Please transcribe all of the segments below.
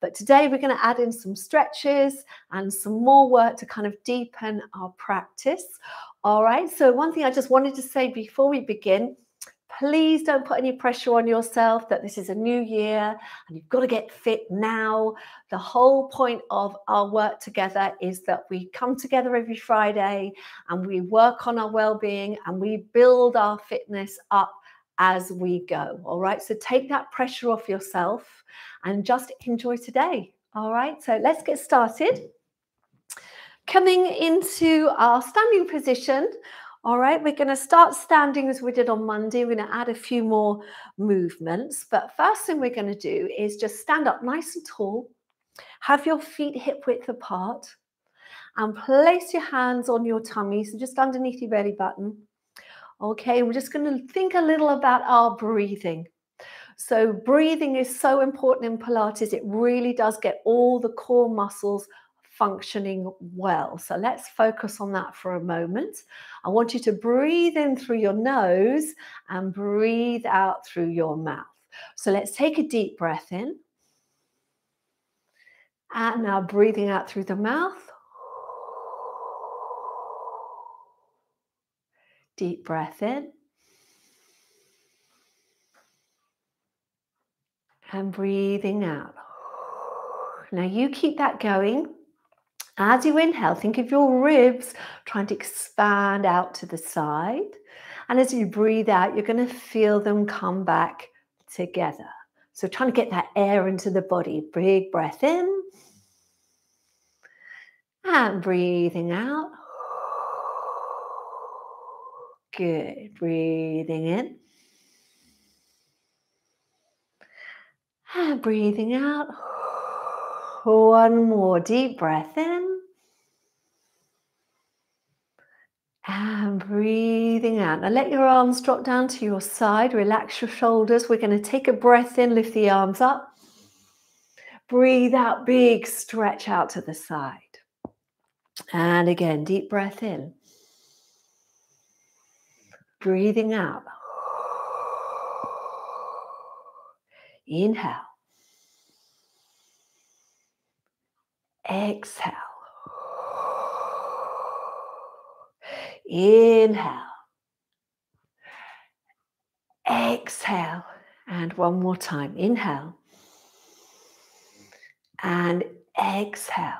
But today we're going to add in some stretches and some more work to kind of deepen our practice. All right, so one thing I just wanted to say before we begin, please don't put any pressure on yourself that this is a new year and you've got to get fit now. The whole point of our work together is that we come together every Friday and we work on our well-being and we build our fitness up as we go. All right, so take that pressure off yourself and just enjoy today. All right, so let's get started. Coming into our standing position. All right, we're going to start standing as we did on Monday. We're going to add a few more movements. But first thing we're going to do is just stand up nice and tall. Have your feet hip width apart. And place your hands on your tummy, so just underneath your belly button. Okay, we're just going to think a little about our breathing. So breathing is so important in Pilates. It really does get all the core muscles functioning well. So let's focus on that for a moment. I want you to breathe in through your nose and breathe out through your mouth. So let's take a deep breath in. And now breathing out through the mouth. Deep breath in. And breathing out. Now you keep that going. As you inhale, think of your ribs trying to expand out to the side. And as you breathe out, you're going to feel them come back together. So trying to get that air into the body. Big breath in. And breathing out. Good. Breathing in. And breathing out. One more deep breath in and breathing out. Now let your arms drop down to your side. Relax your shoulders. We're going to take a breath in, lift the arms up. Breathe out, big stretch out to the side. And again, deep breath in. Breathing out. Inhale. Exhale. Inhale. Exhale. And one more time. Inhale. And exhale.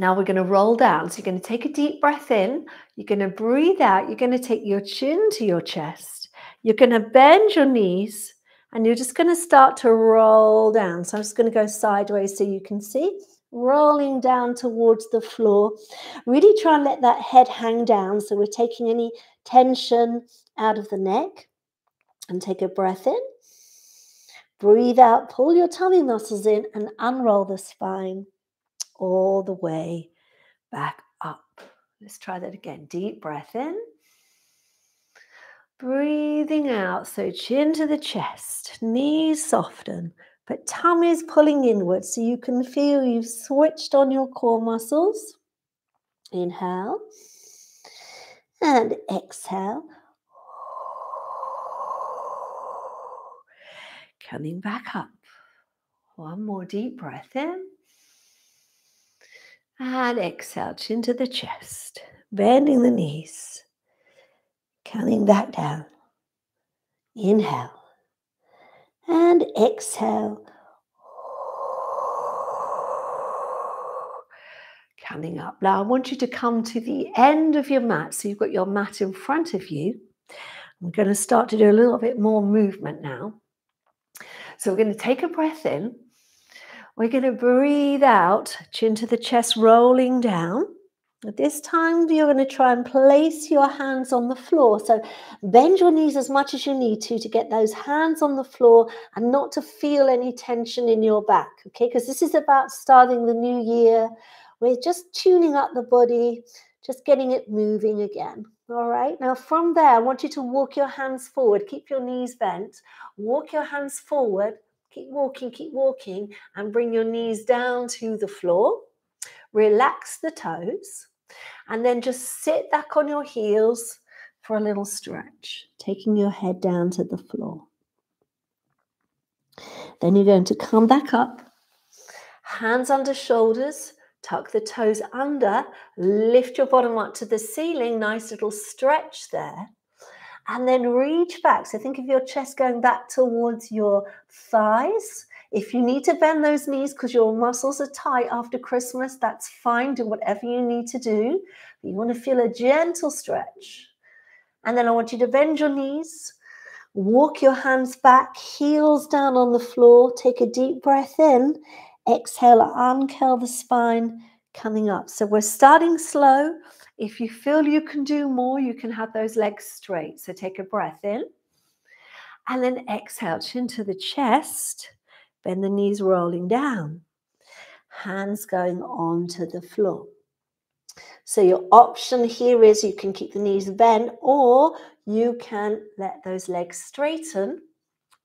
Now we're going to roll down. So you're going to take a deep breath in. You're going to breathe out. You're going to take your chin to your chest. You're going to bend your knees. And you're just going to start to roll down. So I'm just going to go sideways so you can see. Rolling down towards the floor. Really try and let that head hang down. So we're taking any tension out of the neck. And take a breath in. Breathe out. Pull your tummy muscles in and unroll the spine all the way back up. Let's try that again. Deep breath in. Breathing out. So chin to the chest. Knees soften. But tummy is pulling inwards, so you can feel you've switched on your core muscles. Inhale. And exhale. Coming back up. One more deep breath in. And exhale, chin to the chest. Bending the knees. Coming back down. Inhale. And exhale. Coming up. Now I want you to come to the end of your mat. So you've got your mat in front of you. We're going to start to do a little bit more movement now. So we're going to take a breath in. We're going to breathe out. Chin to the chest, rolling down. This time you're going to try and place your hands on the floor. So bend your knees as much as you need to get those hands on the floor and not to feel any tension in your back, okay? Because this is about starting the new year. We're just tuning up the body, just getting it moving again, all right? Now from there, I want you to walk your hands forward. Keep your knees bent. Walk your hands forward. Keep walking, and bring your knees down to the floor. Relax the toes. And then just sit back on your heels for a little stretch, taking your head down to the floor. Then you're going to come back up hands under shoulders, tuck the toes under, lift your bottom up to the ceiling, nice little stretch there, and then reach back. So think of your chest going back towards your thighs. If you need to bend those knees because your muscles are tight after Christmas, that's fine. Do whatever you need to do. But you want to feel a gentle stretch. And then I want you to bend your knees, walk your hands back, heels down on the floor. Take a deep breath in. Exhale, uncurl the spine, coming up. So we're starting slow. If you feel you can do more, you can have those legs straight. So take a breath in. And then exhale, chin to the chest. Bend the knees, rolling down. Hands going onto the floor. So your option here is you can keep the knees bent, or you can let those legs straighten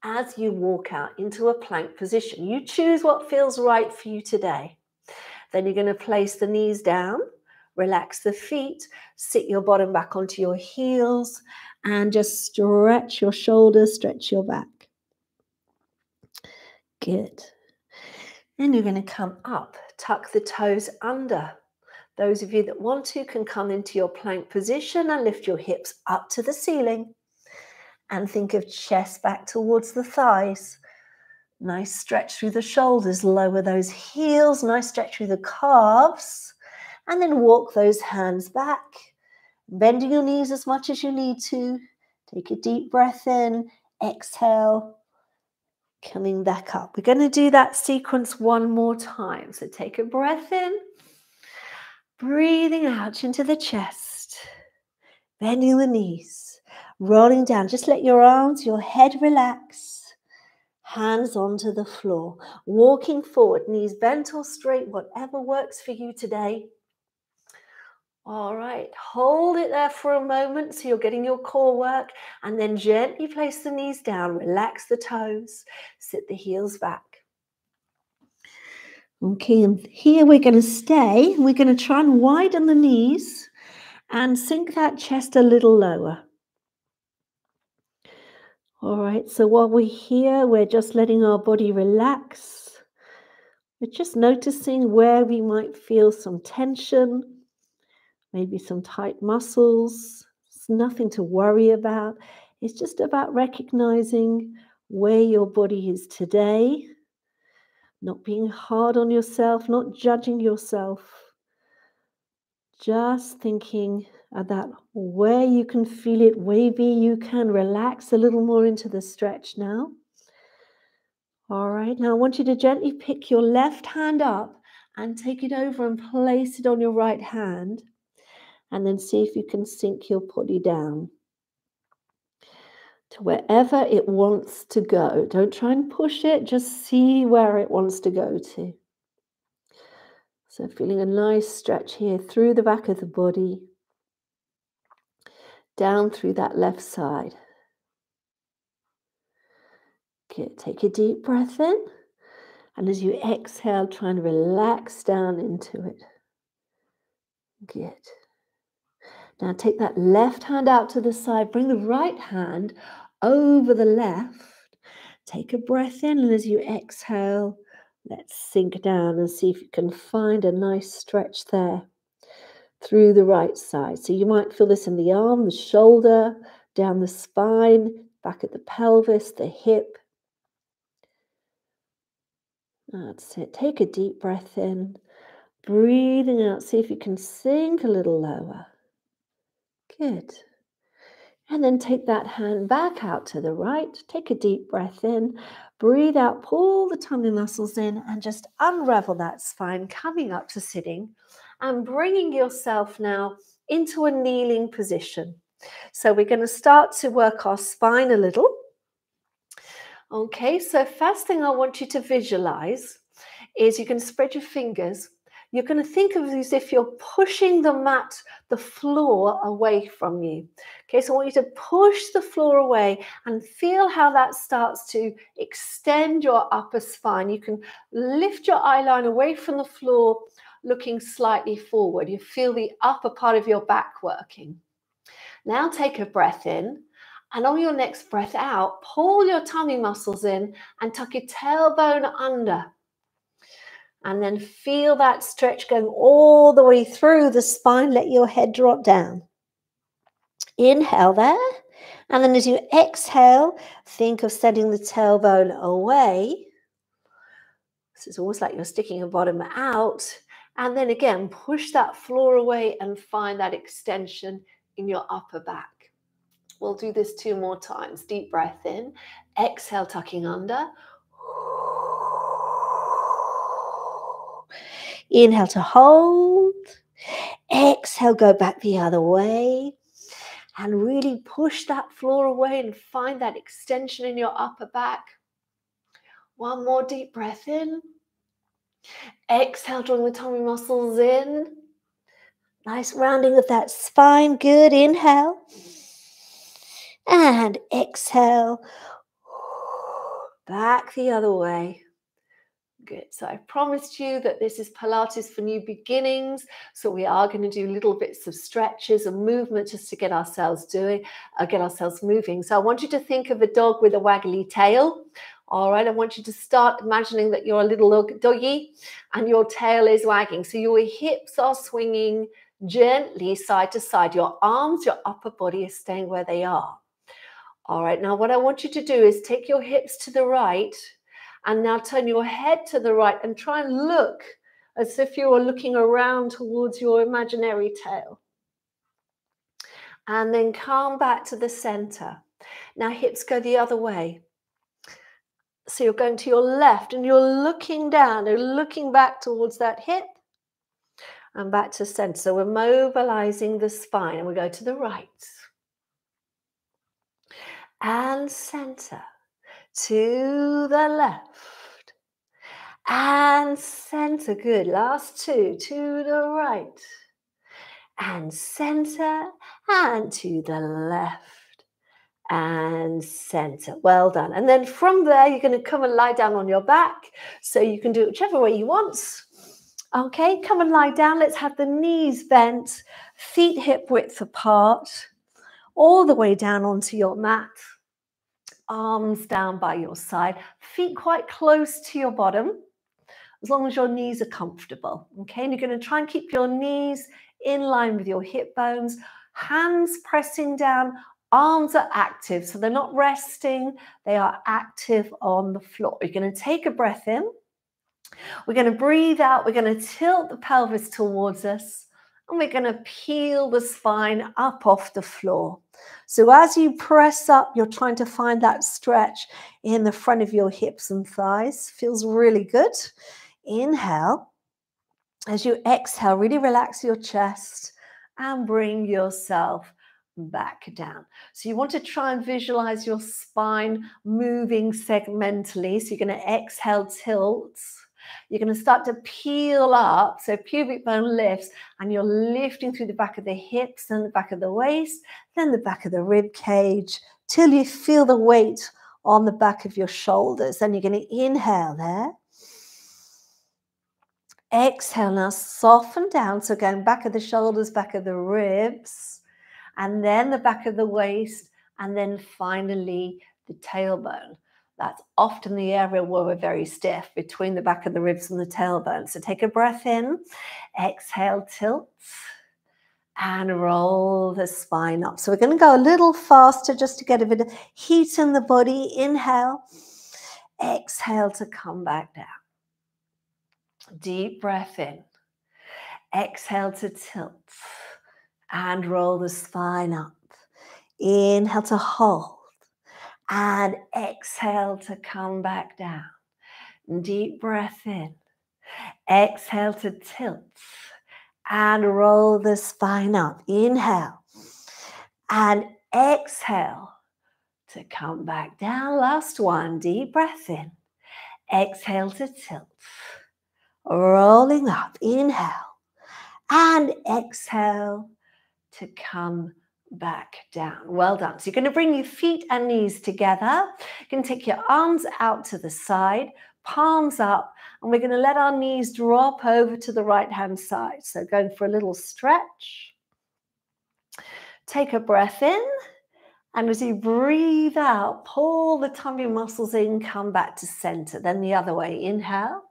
as you walk out into a plank position. You choose what feels right for you today. Then you're going to place the knees down, relax the feet, sit your bottom back onto your heels, and just stretch your shoulders, stretch your back. Good. Then you're going to come up, tuck the toes under. Those of you that want to can come into your plank position and lift your hips up to the ceiling. And think of chest back towards the thighs. Nice stretch through the shoulders, lower those heels, nice stretch through the calves. And then walk those hands back, bending your knees as much as you need to. Take a deep breath in, exhale. Coming back up. We're going to do that sequence one more time. So take a breath in, breathing out into the chest, bending the knees, rolling down. Just let your arms, your head relax, hands onto the floor, walking forward, knees bent or straight, whatever works for you today. All right, hold it there for a moment so you're getting your core work, and then gently place the knees down, relax the toes, sit the heels back. Okay, and here we're going to stay. We're going to try and widen the knees and sink that chest a little lower. All right, so while we're here, we're just letting our body relax. We're just noticing where we might feel some tension. Maybe some tight muscles. It's nothing to worry about. It's just about recognizing where your body is today, not being hard on yourself, not judging yourself, just thinking about where you can feel it wavy. You can relax a little more into the stretch now. All right, now I want you to gently pick your left hand up and take it over and place it on your right hand. And then see if you can sink your body down to wherever it wants to go. Don't try and push it, just see where it wants to go to. So feeling a nice stretch here through the back of the body, down through that left side. Good, take a deep breath in. And as you exhale, try and relax down into it. Good. Now take that left hand out to the side, bring the right hand over the left. Take a breath in, and as you exhale, let's sink down and see if you can find a nice stretch there through the right side. So you might feel this in the arm, the shoulder, down the spine, back at the pelvis, the hip. That's it. Take a deep breath in, breathing out, see if you can sink a little lower. Good. And then take that hand back out to the right. Take a deep breath in. Breathe out, pull the tummy muscles in, and just unravel that spine, coming up to sitting and bringing yourself now into a kneeling position. So we're going to start to work our spine a little. Okay, so first thing I want you to visualize is you can spread your fingers. You're going to think of it as if you're pushing the mat, the floor, away from you. Okay, so I want you to push the floor away and feel how that starts to extend your upper spine. You can lift your eyeline away from the floor, looking slightly forward. You feel the upper part of your back working. Now take a breath in. And on your next breath out, pull your tummy muscles in and tuck your tailbone under. And then feel that stretch going all the way through the spine. Let your head drop down. Inhale there. And then as you exhale, think of sending the tailbone away. So it's almost like you're sticking your bottom out. And then again, push that floor away and find that extension in your upper back. We'll do this 2 more times. Deep breath in. Exhale, tucking under. Inhale to hold. Exhale, go back the other way. And really push that floor away and find that extension in your upper back. 1 more deep breath in. Exhale, drawing the tummy muscles in. Nice rounding of that spine. Good. Inhale. And exhale. Back the other way. Good. So I promised you that this is Pilates for new beginnings. So we are going to do little bits of stretches and movement just to get ourselves doing, get ourselves moving. So I want you to think of a dog with a waggly tail. All right, I want you to start imagining that you're a little doggy and your tail is wagging. So your hips are swinging gently side to side. Your arms, your upper body is staying where they are. All right, now what I want you to do is take your hips to the right and now turn your head to the right and try and look as if you were looking around towards your imaginary tail. And then come back to the center. Now hips go the other way. So you're going to your left and you're looking down and looking back towards that hip and back to center. So we're mobilizing the spine and we go to the right. And center, to the left, and center, good, last 2, to the right, and center, and to the left, and center, well done. And then from there, you're going to come and lie down on your back, so you can do it whichever way you want. Okay, come and lie down, let's have the knees bent, feet hip width apart, all the way down onto your mat, arms down by your side, feet quite close to your bottom, as long as your knees are comfortable, okay? And you're going to try and keep your knees in line with your hip bones, hands pressing down, arms are active, so they're not resting, they are active on the floor. You're going to take a breath in, we're going to breathe out, we're going to tilt the pelvis towards us, and we're going to peel the spine up off the floor. So as you press up, you're trying to find that stretch in the front of your hips and thighs. Feels really good. Inhale. As you exhale, really relax your chest and bring yourself back down. So you want to try and visualize your spine moving segmentally. So you're going to exhale, tilt. You're going to start to peel up, so pubic bone lifts, and you're lifting through the back of the hips and the back of the waist, then the back of the rib cage, till you feel the weight on the back of your shoulders. Then you're going to inhale there. Exhale, now soften down, so going back of the shoulders, back of the ribs, and then the back of the waist, and then finally the tailbone. That's often the area where we're very stiff, between the back of the ribs and the tailbone. So take a breath in, exhale, tilt, and roll the spine up. So we're going to go a little faster just to get a bit of heat in the body. Inhale, exhale to come back down. Deep breath in, exhale to tilt, and roll the spine up. Inhale to hold. And exhale to come back down. Deep breath in. Exhale to tilt. And roll the spine up. Inhale. And exhale to come back down. Last 1. Deep breath in. Exhale to tilt. Rolling up. Inhale. And exhale to come back down. Well done. So you're going to bring your feet and knees together. You can take your arms out to the side, palms up, and we're going to let our knees drop over to the right-hand side. So going for a little stretch. Take a breath in, and as you breathe out, pull the tummy muscles in, come back to center. Then the other way. Inhale.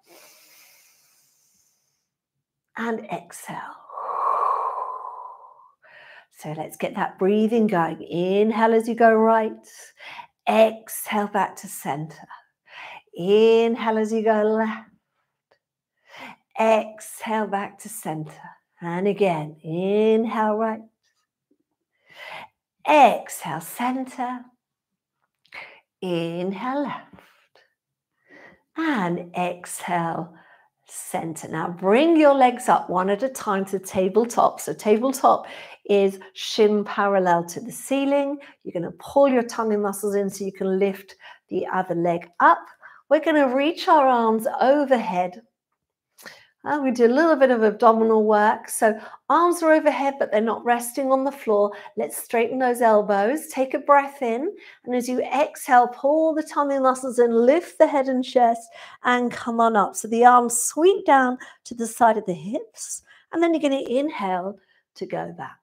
and exhale. So let's get that breathing going. Inhale as you go right. Exhale back to center. Inhale as you go left. Exhale back to center. And again, inhale right. Exhale center. Inhale left. And exhale center. Now bring your legs up one at a time to tabletop. So tabletop is shin parallel to the ceiling. You're going to pull your tummy muscles in so you can lift the other leg up. We're going to reach our arms overhead. And we do a little bit of abdominal work. So arms are overhead, but they're not resting on the floor. Let's straighten those elbows. Take a breath in. And as you exhale, pull the tummy muscles in, lift the head and chest, and come on up. So the arms sweep down to the side of the hips. And then you're going to inhale to go back.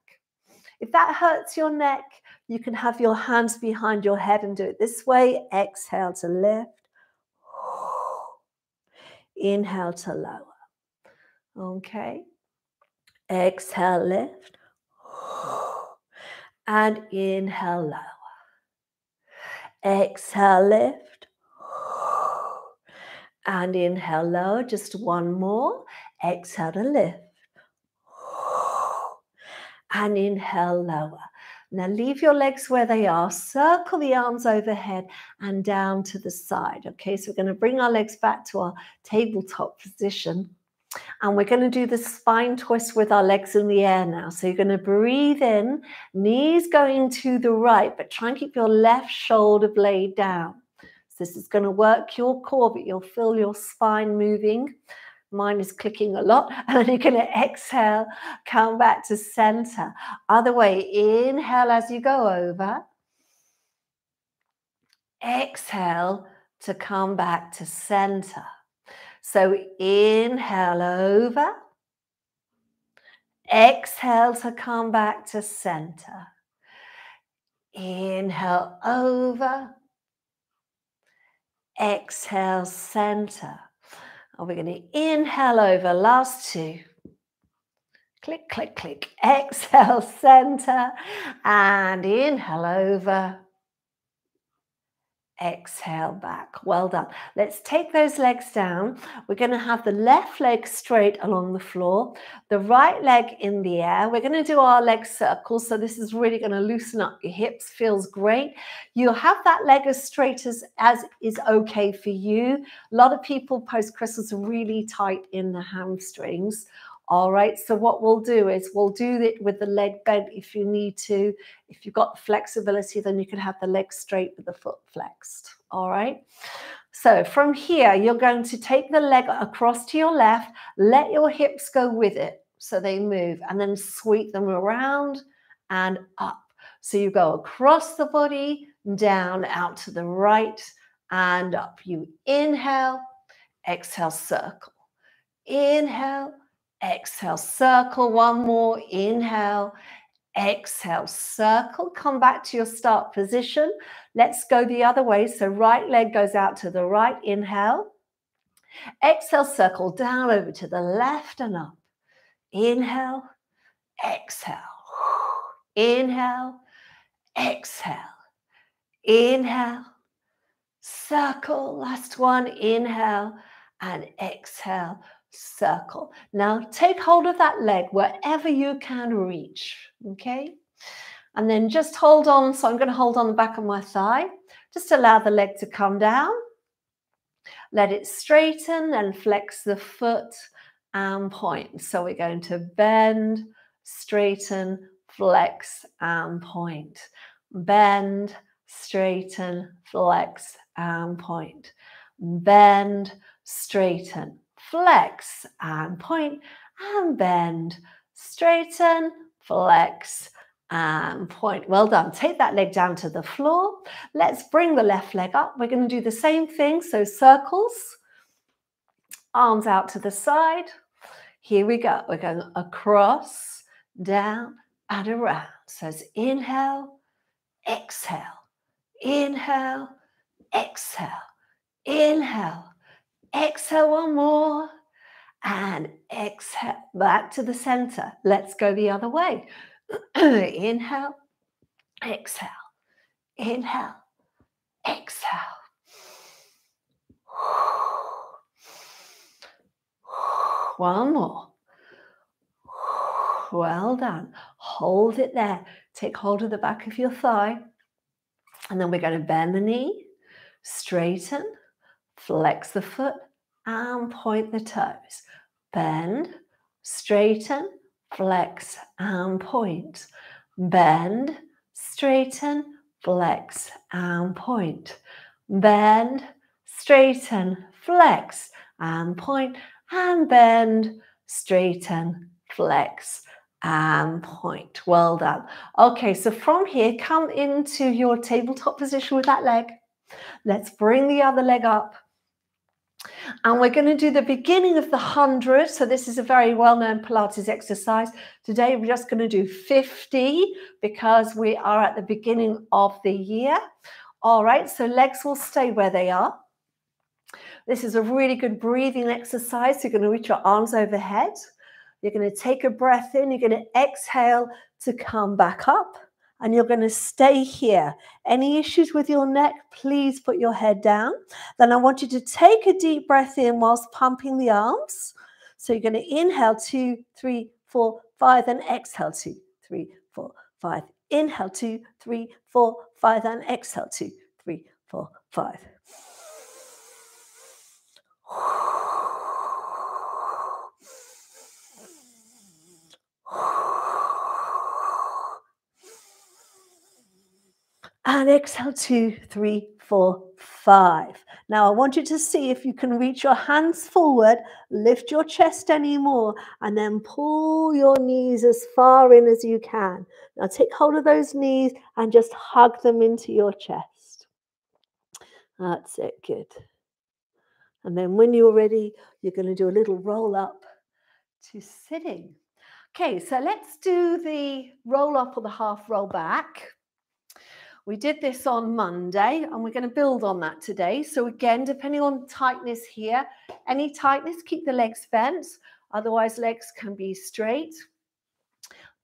If that hurts your neck, you can have your hands behind your head and do it this way. Exhale to lift. Inhale to lower. Okay. Exhale, lift. And inhale, lower. Exhale, lift. And inhale, lower. Just one more. Exhale to lift. And inhale, lower. Now leave your legs where they are. Circle the arms overhead and down to the side. Okay, so we're going to bring our legs back to our tabletop position. And we're going to do the spine twist with our legs in the air now. So you're going to breathe in, knees going to the right, but try and keep your left shoulder blade down. So this is going to work your core, but you'll feel your spine moving. Mine is clicking a lot. And then you're going to exhale, come back to center. Other way, inhale as you go over. Exhale to come back to center. So inhale over. Exhale to come back to center. Inhale over. Exhale, center. And we're going to inhale over, last two. Click, click, click. Exhale, center. And inhale over. Exhale back. Well done. Let's take those legs down. We're going to have the left leg straight along the floor, the right leg in the air. We're going to do our leg circles, so this is really going to loosen up your hips. Feels great. You'll have that leg as straight as is okay for you. A lot of people post-Christmas are really tight in the hamstrings. All right, so what we'll do is we'll do it with the leg bent if you need to. If you've got the flexibility, then you can have the leg straight with the foot flexed. All right, so from here, you're going to take the leg across to your left, let your hips go with it so they move, and then sweep them around and up. So you go across the body, down, out to the right, and up. You inhale, exhale, circle. Inhale. Exhale, circle, one more, inhale, exhale, circle. Come back to your start position. Let's go the other way. So right leg goes out to the right, inhale. Exhale, circle, down over to the left and up. Inhale, exhale, inhale, exhale, inhale, circle, last one, inhale and exhale. Circle. Now take hold of that leg wherever you can reach, okay? And then just hold on. So I'm going to hold on the back of my thigh. Just allow the leg to come down. Let it straighten and flex the foot and point. So we're going to bend, straighten, flex and point. Bend, straighten, flex and point. Bend, straighten. Flex and point and bend, straighten, flex and point. Well done. Take that leg down to the floor. Let's bring the left leg up. We're going to do the same thing. So circles, arms out to the side. Here we go. We're going across, down and around. So it's inhale, exhale, inhale, exhale, inhale. Exhale, one more, and and exhale back to the center. Let's go the other way. Inhale, exhale, inhale, exhale. One more. Well done. Hold it there. Take hold of the back of your thigh. And then we're going to bend the knee, straighten, flex the foot, and point the toes. Bend, straighten, flex, and point. Bend, straighten, flex, and point. Bend, straighten, flex, and point. And bend, straighten, flex, and point. Well done. Okay, so from here, come into your tabletop position with that leg. Let's bring the other leg up. And we're going to do the beginning of the 100. So this is a very well-known Pilates exercise. Today, we're just going to do 50 because we are at the beginning of the year. All right, so legs will stay where they are. This is a really good breathing exercise. You're going to reach your arms overhead. You're going to take a breath in. You're going to exhale to come back up. And you're going to stay here. Any issues with your neck, please put your head down. Then I want you to take a deep breath in whilst pumping the arms. So you're going to inhale, 2, 3, 4, 5, and exhale, 2, 3, 4, 5. Inhale, 2, 3, 4, 5, and exhale, 2, 3, 4, 5. And exhale, 2, 3, 4, 5. Now I want you to see if you can reach your hands forward, lift your chest anymore, and then pull your knees as far in as you can. Now take hold of those knees and just hug them into your chest. That's it, good. And then when you're ready, you're going to do a little roll up to sitting. Okay, so let's do the roll up or the half roll back. We did this on Monday, and we're going to build on that today. So again, depending on tightness here, any tightness, keep the legs bent. Otherwise, legs can be straight.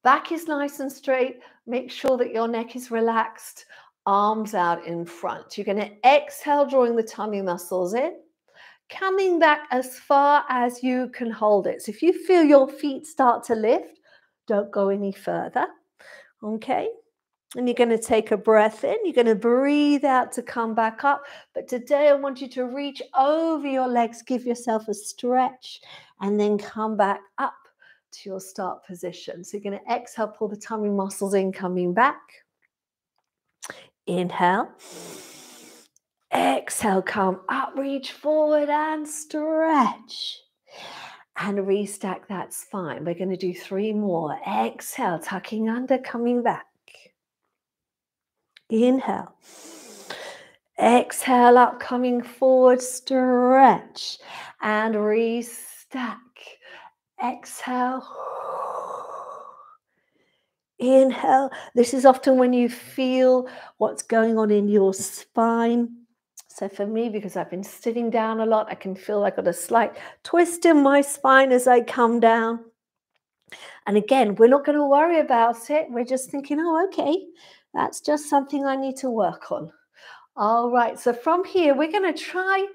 Back is nice and straight. Make sure that your neck is relaxed, arms out in front. You're going to exhale, drawing the tummy muscles in, coming back as far as you can hold it. So if you feel your feet start to lift, don't go any further, okay? And you're going to take a breath in. You're going to breathe out to come back up. But today I want you to reach over your legs, give yourself a stretch, and then come back up to your start position. So you're going to exhale, pull the tummy muscles in, coming back. Inhale. Exhale, come up, reach forward and stretch. And restack that spine. We're going to do 3 more. Exhale, tucking under, coming back. Inhale, exhale up, coming forward, stretch, and restack. Exhale, inhale. This is often when you feel what's going on in your spine. So for me, because I've been sitting down a lot, I can feel I've got a slight twist in my spine as I come down. And again, we're not going to worry about it. We're just thinking, oh, okay. That's just something I need to work on. All right, so from here, we're going to try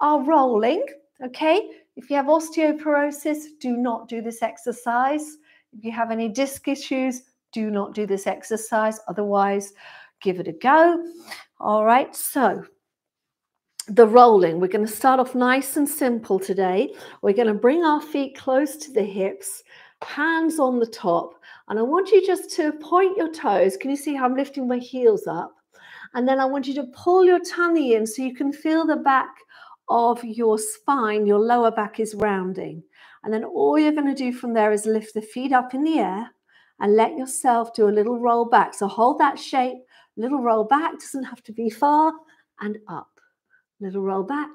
our rolling, okay? If you have osteoporosis, do not do this exercise. If you have any disc issues, do not do this exercise. Otherwise, give it a go. All right, so the rolling. We're going to start off nice and simple today. We're going to bring our feet close to the hips, hands on the top. And I want you just to point your toes. Can you see how I'm lifting my heels up? And then I want you to pull your tummy in so you can feel the back of your spine. Your lower back is rounding. And then all you're going to do from there is lift the feet up in the air and let yourself do a little roll back. So hold that shape, little roll back, doesn't have to be far, and up. Little roll back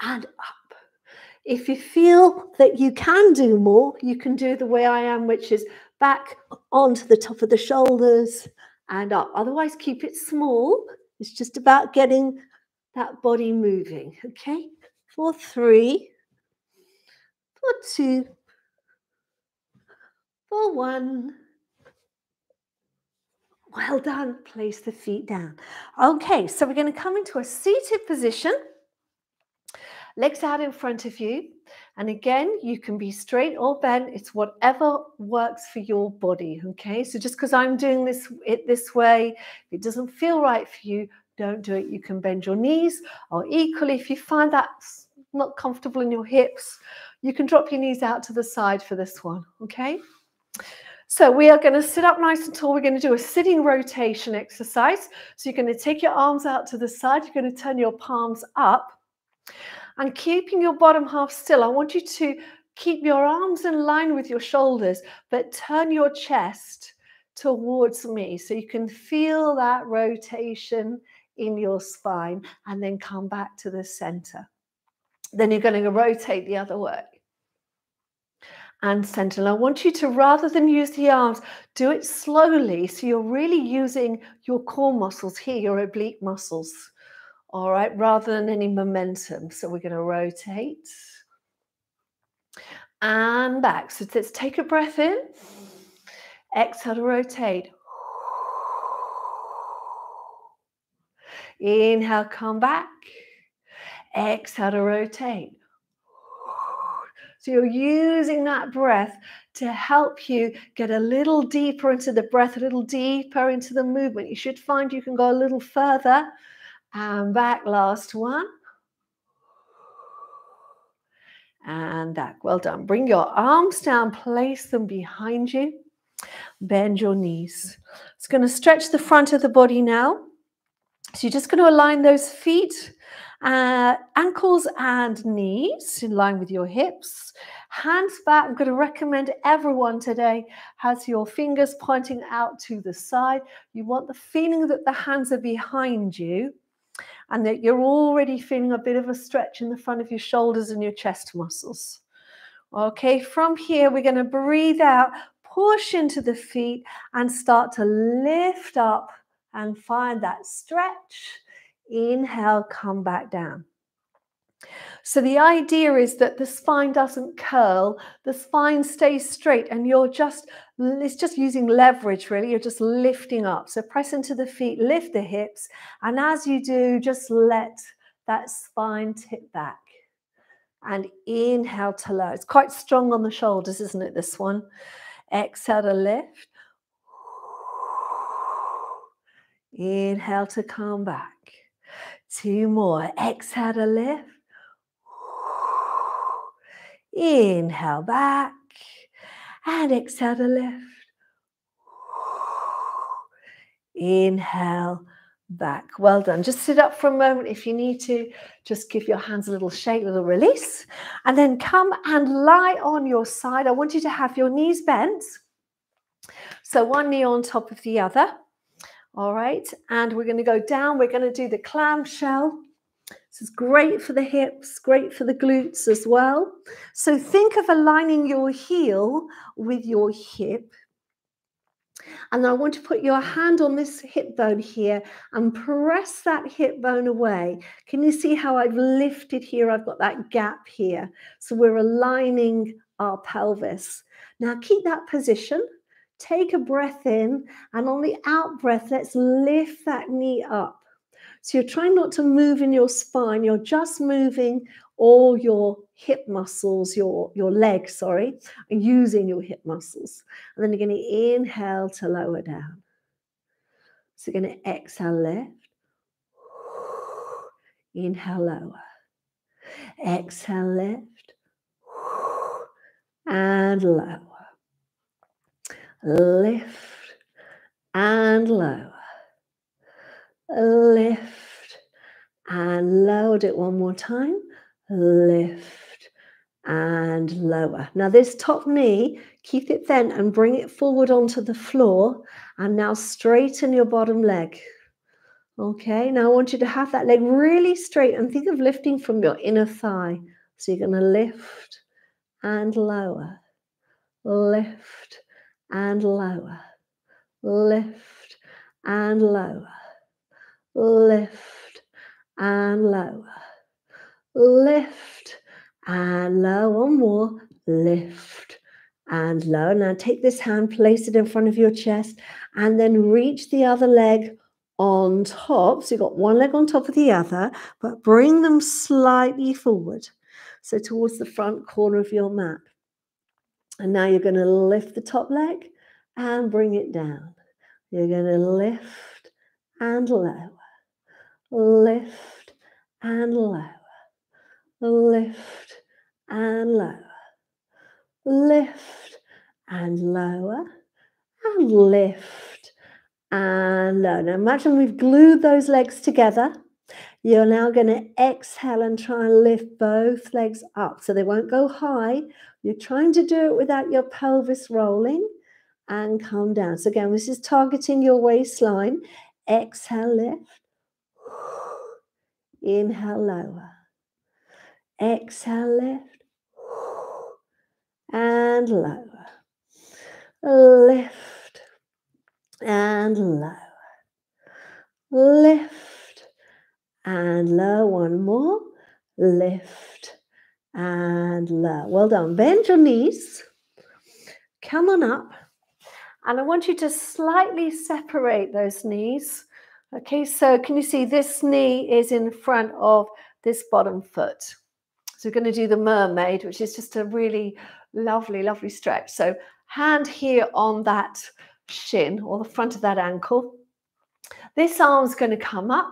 and up. If you feel that you can do more, you can do the way I am, which is back onto the top of the shoulders and up. Otherwise, keep it small. It's just about getting that body moving, okay? 4, 3, or two, for one. Well done. Place the feet down. Okay, so we're going to come into a seated position. Legs out in front of you. And again, you can be straight or bent. It's whatever works for your body, okay? So just because I'm doing this way, if it doesn't feel right for you, don't do it. You can bend your knees, or equally, if you find that's not comfortable in your hips, you can drop your knees out to the side for this one, okay? So we are going to sit up nice and tall. We're going to do a sitting rotation exercise. So you're going to take your arms out to the side. You're going to turn your palms up. And keeping your bottom half still, I want you to keep your arms in line with your shoulders, but turn your chest towards me so you can feel that rotation in your spine, and then come back to the center. Then you're going to rotate the other way. And center. And I want you to, rather than use the arms, do it slowly. So you're really using your core muscles here, your oblique muscles. All right, rather than any momentum. So we're going to rotate and back. So let's take a breath in. Exhale to rotate. Inhale, come back. Exhale to rotate. So you're using that breath to help you get a little deeper into the breath, a little deeper into the movement. You should find you can go a little further. And back, last one. And back, well done. Bring your arms down, place them behind you. Bend your knees. It's going to stretch the front of the body now. So you're just going to align those feet, ankles and knees in line with your hips. Hands back. I'm going to recommend everyone today has your fingers pointing out to the side. You want the feeling that the hands are behind you and that you're already feeling a bit of a stretch in the front of your shoulders and your chest muscles. Okay, from here, we're going to breathe out, push into the feet and start to lift up and find that stretch. Inhale, come back down. So the idea is that the spine doesn't curl, the spine stays straight, and you're just, it's just using leverage really, you're just lifting up. So press into the feet, lift the hips, and as you do, just let that spine tip back. And inhale to lower. It's quite strong on the shoulders, isn't it, this one? Exhale to lift. Inhale to come back. Two more. Exhale to lift. Inhale back. And exhale to lift. Inhale back. Well done. Just sit up for a moment if you need to. Just give your hands a little shake, a little release. And then come and lie on your side. I want you to have your knees bent. So one knee on top of the other. All right, and we're going to go down. We're going to do the clamshell. This is great for the hips, great for the glutes as well. So think of aligning your heel with your hip. And I want to put your hand on this hip bone here and press that hip bone away. Can you see how I've lifted here? I've got that gap here. So we're aligning our pelvis. Now keep that position. Take a breath in, and on the out breath, let's lift that knee up. So you're trying not to move in your spine. You're just moving all your hip muscles, your legs, sorry, and using your hip muscles. And then you're going to inhale to lower down. So you're going to exhale, lift. Inhale, lower. Exhale, lift. And lower. Lift and lower. Lift and lower. Do it one more time. Lift and lower. Now this top knee, keep it bent and bring it forward onto the floor. And now straighten your bottom leg. Okay, now I want you to have that leg really straight and think of lifting from your inner thigh. So you're going to lift and lower. Lift and lower, lift and lower, lift and lower, lift and lower, one more, lift and lower. Now take this hand, place it in front of your chest, and then reach the other leg on top. So you've got one leg on top of the other, but bring them slightly forward, so towards the front corner of your mat. And now you're going to lift the top leg and bring it down. You're going to lift and lower, lift and lower, lift and lower, lift and lower, and lift and lower. Now imagine we've glued those legs together. You're now going to exhale and try and lift both legs up so they won't go high. You're trying to do it without your pelvis rolling, and come down. So again, this is targeting your waistline. Exhale, lift. Inhale, lower. Exhale, lift. And lower. Lift. And lower. Lift. And lower. One more. Lift. And lower. Well done. Bend your knees. Come on up. And I want you to slightly separate those knees. Okay, so can you see this knee is in front of this bottom foot? So we're going to do the mermaid, which is just a really lovely, lovely stretch. So hand here on that shin or the front of that ankle. This arm's going to come up,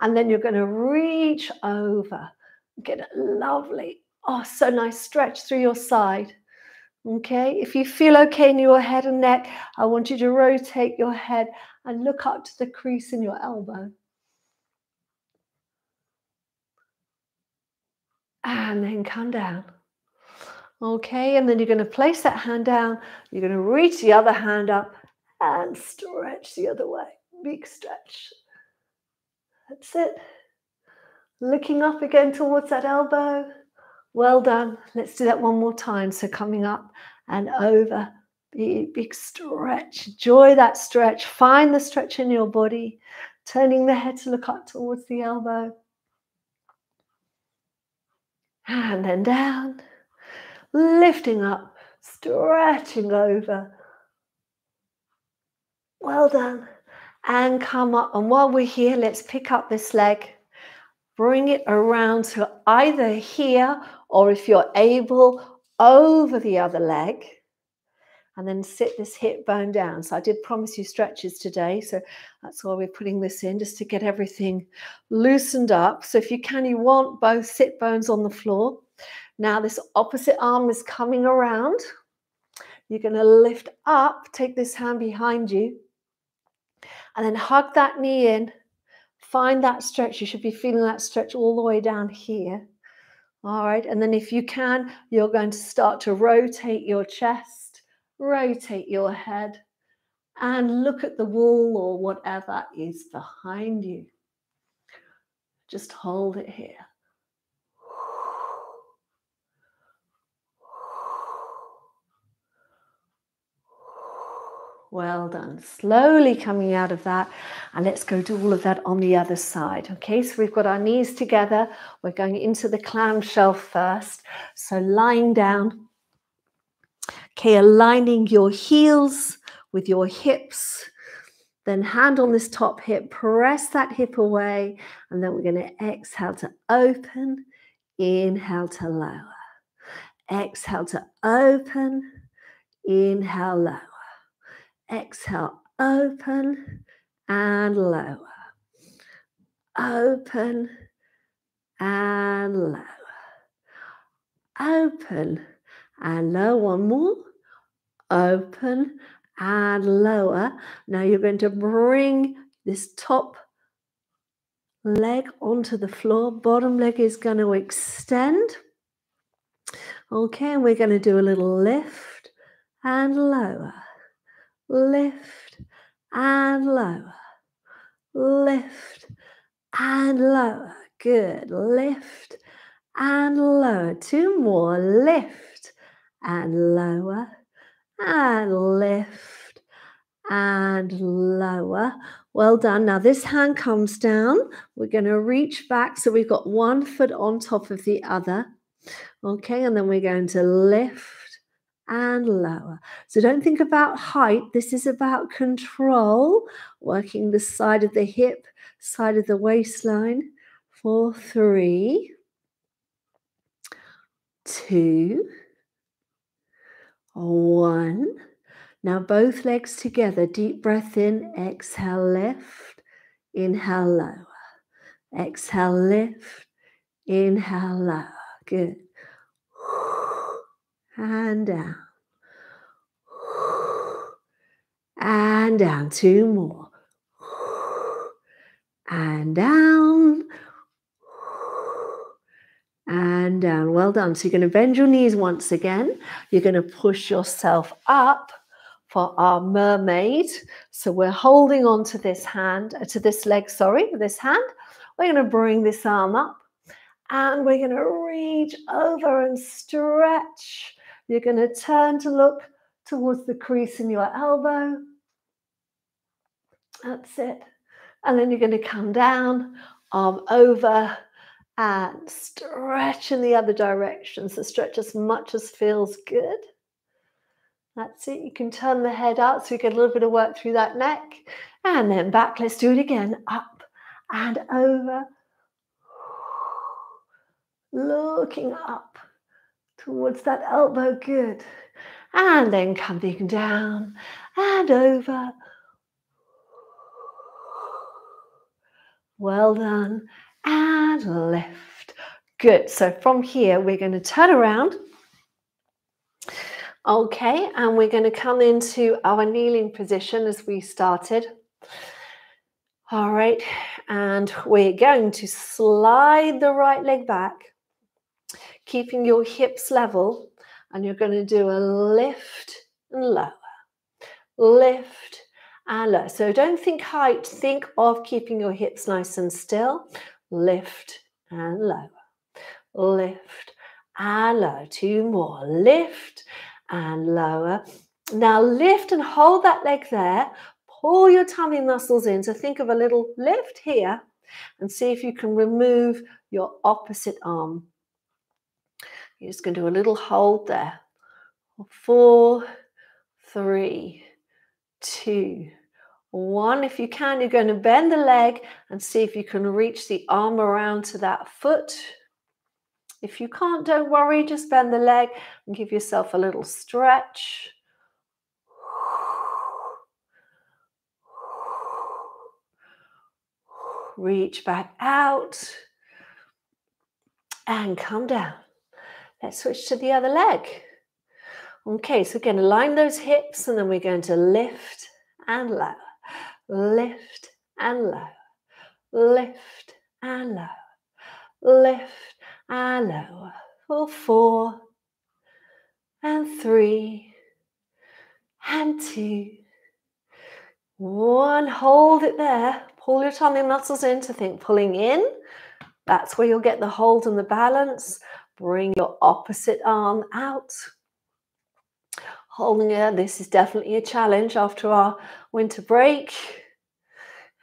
and then you're going to reach over. Get a lovely, oh, so nice stretch through your side. Okay, if you feel okay in your head and neck, I want you to rotate your head and look up to the crease in your elbow. And then come down. Okay, and then you're going to place that hand down. You're going to reach the other hand up and stretch the other way. Big stretch. That's it. Looking up again towards that elbow. Well done. Let's do that one more time. So coming up and over, big stretch. Enjoy that stretch. Find the stretch in your body. Turning the head to look up towards the elbow. And then down. Lifting up, stretching over. Well done. And come up. And while we're here, let's pick up this leg. Bring it around to either here, or if you're able, over the other leg, and then sit this hip bone down. So I did promise you stretches today, so that's why we're putting this in, just to get everything loosened up. So if you can, you want both sit bones on the floor. Now this opposite arm is coming around. You're going to lift up, take this hand behind you, and then hug that knee in. Find that stretch. You should be feeling that stretch all the way down here. All right. And then if you can, you're going to start to rotate your chest, rotate your head, and look at the wall or whatever is behind you. Just hold it here. Well done. Slowly coming out of that, and let's go do all of that on the other side. Okay, so we've got our knees together. We're going into the clamshell first. So lying down. Okay, aligning your heels with your hips. Then hand on this top hip, press that hip away, and then we're going to exhale to open, inhale to lower. Exhale to open, inhale lower. Exhale, open and lower, open and lower, open and lower. One more, open and lower. Now you're going to bring this top leg onto the floor. Bottom leg is going to extend. Okay, and we're going to do a little lift and lower. Lift and lower, lift and lower. Good. Lift and lower. Two more. Lift and lower, and lift and lower. Well done. Now this hand comes down. We're going to reach back, so we've got one foot on top of the other. Okay, and then we're going to lift and lower. So don't think about height. This is about control, working the side of the hip, side of the waistline for 3, 2, 1. Now both legs together, deep breath in, exhale, lift, inhale, lower. Exhale, lift, inhale, lower. Good. And down. And down. 2 more. And down. And down. Well done. So you're going to bend your knees once again. You're going to push yourself up for our mermaid. So we're holding on to this hand, to this leg, sorry, this hand. We're going to bring this arm up and we're going to reach over and stretch. You're going to turn to look towards the crease in your elbow. That's it. And then you're going to come down, arm over, and stretch in the other direction. So stretch as much as feels good. That's it. You can turn the head out so you get a little bit of work through that neck. And then back. Let's do it again. Up and over. Looking up towards that elbow. Good. And then coming down and over. Well done. And lift. Good. So from here, we're going to turn around. Okay, and we're going to come into our kneeling position as we started. All right, and we're going to slide the right leg back, keeping your hips level, and you're going to do a lift and lower, lift and lower. So don't think height, think of keeping your hips nice and still, lift and lower, lift and lower. 2 more, lift and lower. Now lift and hold that leg there. Pull your tummy muscles in. So think of a little lift here and see if you can remove your opposite arm. You're just going to do a little hold there. 4, 3, 2, 1. If you can, you're going to bend the leg and see if you can reach the arm around to that foot. If you can't, don't worry, just bend the leg and give yourself a little stretch. Reach back out and come down. Let's switch to the other leg. Okay, so again, align those hips and then we're going to lift and lower, lift and lower, lift and lower, lift and lower for 4 and 3 and 2, 1. Hold it there. Pull your tummy muscles in to think pulling in. That's where you'll get the hold and the balance. Bring your opposite arm out. Holding it. This is definitely a challenge after our winter break.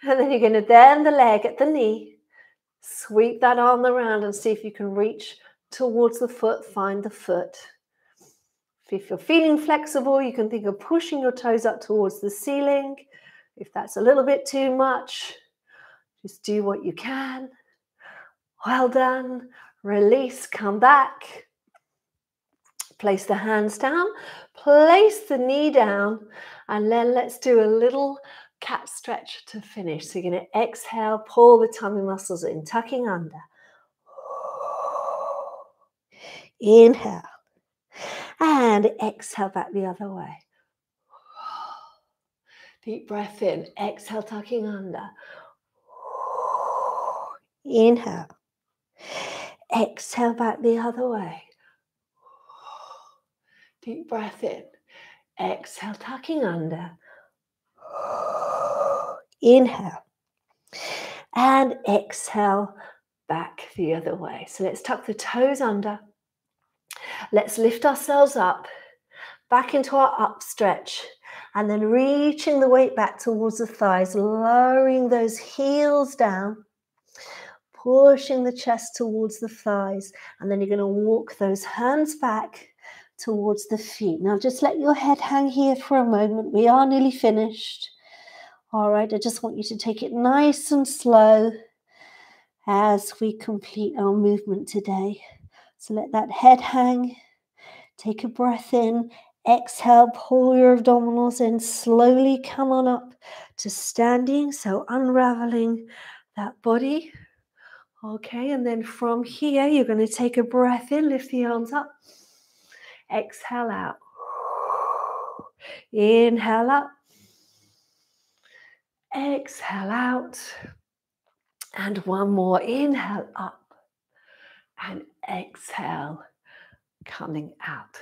And then you're going to bend the leg at the knee. Sweep that arm around and see if you can reach towards the foot, find the foot. If you're feeling flexible, you can think of pushing your toes up towards the ceiling. If that's a little bit too much, just do what you can. Well done. Release, come back. Place the hands down, place the knee down, and then let's do a little cat stretch to finish. So you're going to exhale, pull the tummy muscles in, tucking under. Inhale. And exhale back the other way. Deep breath in. Exhale, tucking under. Inhale. Exhale back the other way. Deep breath in. Exhale, tucking under. Inhale and exhale back the other way. So let's tuck the toes under. Let's lift ourselves up, back into our up stretch, and then reaching the weight back towards the thighs, lowering those heels down. pushing the chest towards the thighs, and then you're going to walk those hands back towards the feet. Now just let your head hang here for a moment. We are nearly finished. All right, I just want you to take it nice and slow as we complete our movement today. So let that head hang. Take a breath in. Exhale, pull your abdominals in. Slowly come on up to standing. So unraveling that body. Okay, and then from here, you're going to take a breath in. Lift the arms up. Exhale out. Inhale up. Exhale out. And one more. Inhale up. And exhale, coming out.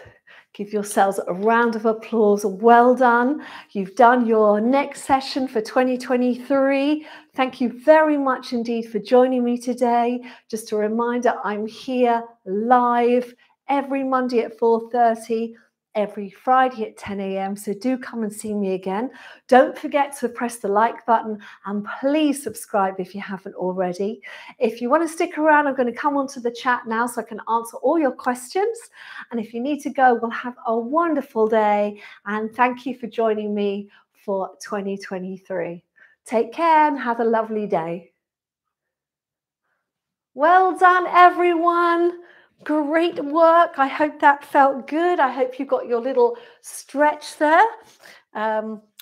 Give yourselves a round of applause. Well done. You've done your next session for 2023. Thank you very much indeed for joining me today. Just a reminder, I'm here live every Monday at 4:30, every Friday at 10 a.m. So do come and see me again. Don't forget to press the like button, and please subscribe if you haven't already. If you want to stick around, I'm going to come onto the chat now so I can answer all your questions. And if you need to go, we'll have a wonderful day. And thank you for joining me for 2023. Take care and have a lovely day. Well done, everyone. Great work. I hope that felt good. I hope you got your little stretch there.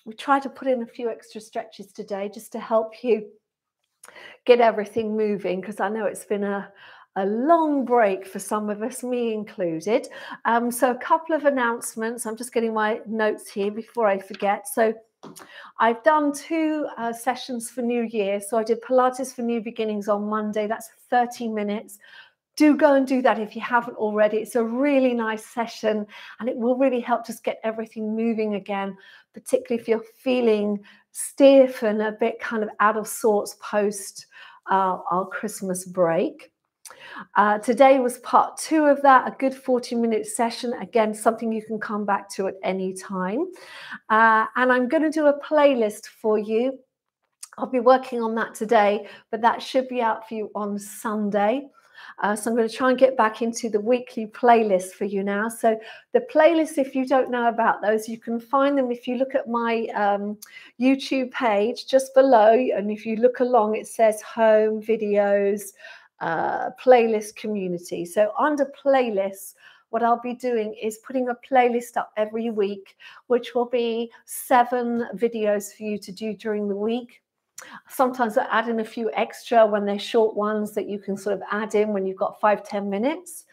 We tried to put in a few extra stretches today just to help you get everything moving, because I know it's been a long break for some of us, me included. So a couple of announcements. I'm just getting my notes here before I forget. So I've done two sessions for New Year. So I did Pilates for New Beginnings on Monday. That's 30 minutes. Do go and do that if you haven't already. It's a really nice session, and it will really help just get everything moving again, particularly if you're feeling stiff and a bit kind of out of sorts post our Christmas break. Today was part two of that, a good 40-minute session. Again, something you can come back to at any time. And I'm going to do a playlist for you. I'll be working on that today, but that should be out for you on Sunday. So I'm going to try and get back into the weekly playlist for you now. So the playlist, if you don't know about those, you can find them if you look at my YouTube page just below. And if you look along, it says home, videos, playlist community. So under playlists, what I'll be doing is putting a playlist up every week, which will be 7 videos for you to do during the week. Sometimes I add in a few extra when they're short ones that you can sort of add in when you've got 5-10 minutes.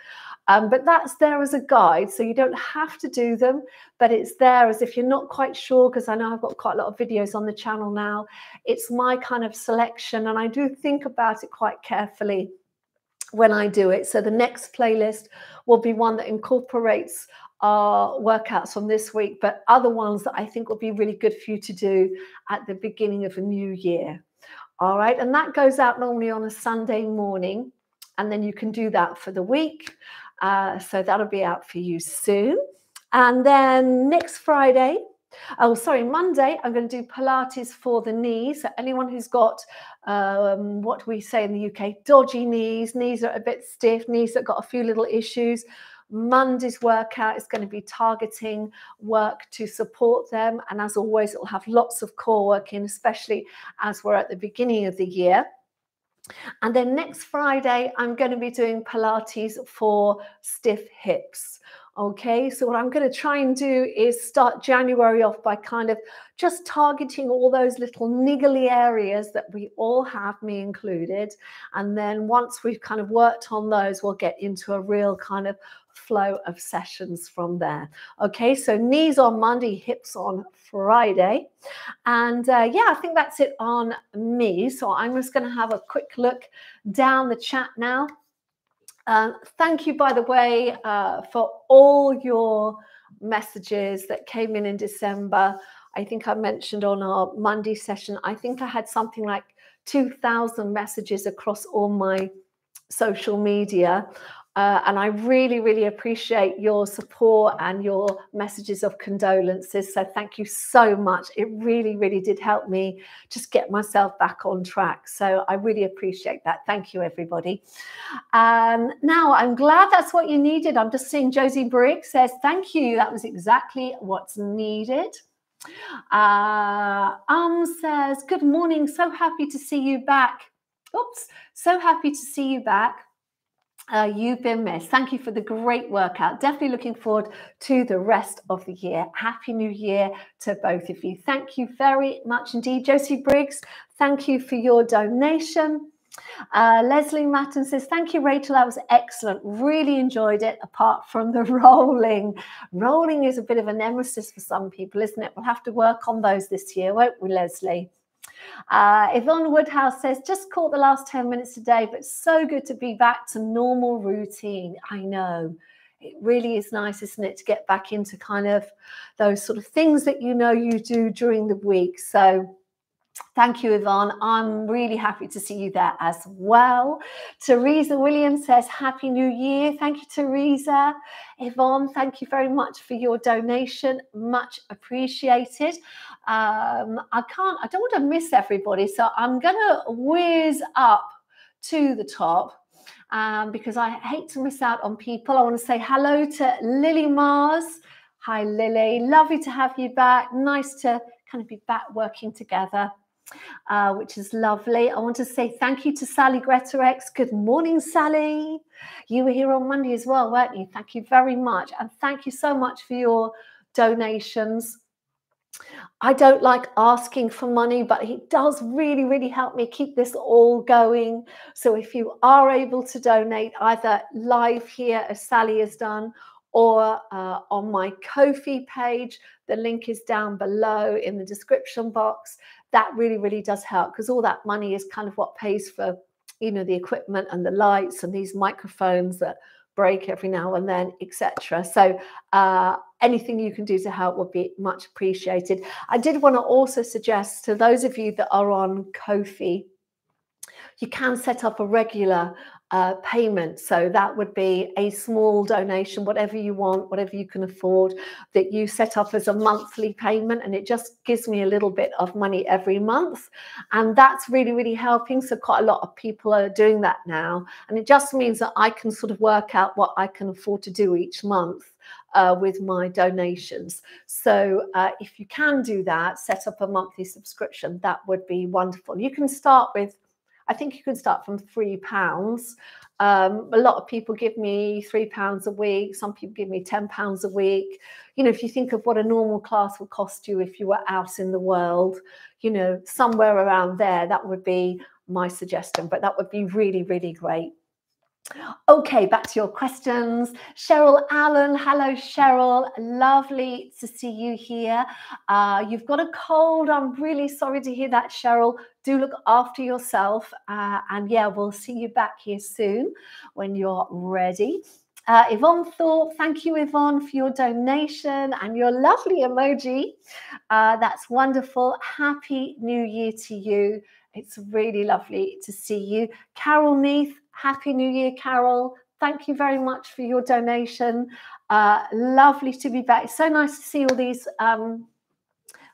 But that's there as a guide, so you don't have to do them, but it's there as if you're not quite sure, because I know I've got quite a lot of videos on the channel now. It's my kind of selection, and I do think about it quite carefully when I do it. So the next playlist will be one that incorporates our workouts from this week, but other ones that I think will be really good for you to do at the beginning of a new year. All right, and that goes out normally on a Sunday morning, and then you can do that for the week. So that'll be out for you soon. And then next Friday, oh, sorry, Monday, I'm going to do Pilates for the knees. So anyone who's got what we say in the UK, dodgy knees, knees that are a bit stiff, knees that got a few little issues, Monday's workout is going to be targeting work to support them. And as always, it'll have lots of core work in, especially as we're at the beginning of the year. And then next Friday, I'm going to be doing Pilates for stiff hips. Okay, so what I'm going to try and do is start January off by kind of just targeting all those little niggly areas that we all have, me included. And then once we've kind of worked on those, we'll get into a real kind of flow of sessions from there. Okay, so knees on Monday, hips on Friday. And yeah, I think that's it on me. So I'm just going to have a quick look down the chat now. Thank you, by the way, for all your messages that came in December. I think I mentioned on our Monday session, I think I had something like 2,000 messages across all my social media. And I really, really appreciate your support and your messages of condolences. So thank you so much. It really, really did help me just get myself back on track. So I really appreciate that. Thank you, everybody. Now, I'm glad that's what you needed. I'm just seeing Josie Briggs says, thank you. That was exactly what's needed. Says, good morning. So happy to see you back. Oops. So happy to see you back. You've been missed. Thank you for the great workout. Definitely looking forward to the rest of the year. Happy New Year to both of you. Thank you very much indeed. Josie Briggs, thank you for your donation. Leslie Matton says, thank you, Rachel. That was excellent. Really enjoyed it, apart from the rolling. Rolling is a bit of a nemesis for some people, isn't it? We'll have to work on those this year, won't we, Leslie? Yvonne Woodhouse says, just caught the last 10 minutes today, but so good to be back to normal routine. I know. It really is nice, isn't it, to get back into kind of those sort of things that you know you do during the week. So thank you, Yvonne. I'm really happy to see you there as well. Teresa Williams says, Happy New Year. Thank you, Teresa. Yvonne, thank you very much for your donation. Much appreciated. I don't want to miss everybody, so I'm going to whiz up to the top because I hate to miss out on people. I want to say hello to Lily Mars. Hi, Lily. Lovely to have you back. Nice to kind of be back working together. Which is lovely. I want to say thank you to Sally Greterex. Good morning, Sally. You were here on Monday as well, weren't you? Thank you very much. And thank you so much for your donations. I don't like asking for money, but it does really, really help me keep this all going. So if you are able to donate, either live here as Sally has done, or on my Ko-fi page, the link is down below in the description box. That really, really does help, because all that money is kind of what pays for, you know, the equipment and the lights and these microphones that break every now and then, etc. So anything you can do to help would be much appreciated. I did want to also suggest to those of you that are on Ko-fi, you can set up a regular payment. So that would be a small donation, whatever you want, whatever you can afford, that you set up as a monthly payment. And it just gives me a little bit of money every month. And that's really, really helping. So quite a lot of people are doing that now. And it just means that I can sort of work out what I can afford to do each month with my donations. So if you can do that, set up a monthly subscription, that would be wonderful. You can start with, I think you can start from £3. A lot of people give me £3 a week. Some people give me £10 a week. You know, if you think of what a normal class would cost you if you were out in the world, you know, somewhere around there, that would be my suggestion. But that would be really, really great. Okay, back to your questions. Cheryl Allen. Hello, Cheryl. Lovely to see you here. You've got a cold. I'm really sorry to hear that, Cheryl. Do look after yourself. And yeah, we'll see you back here soon when you're ready. Yvonne Thorpe, thank you, Yvonne, for your donation and your lovely emoji. That's wonderful. Happy New Year to you. It's really lovely to see you. Carol Neath, Happy New Year, Carol. Thank you very much for your donation. Lovely to be back. So nice to see all these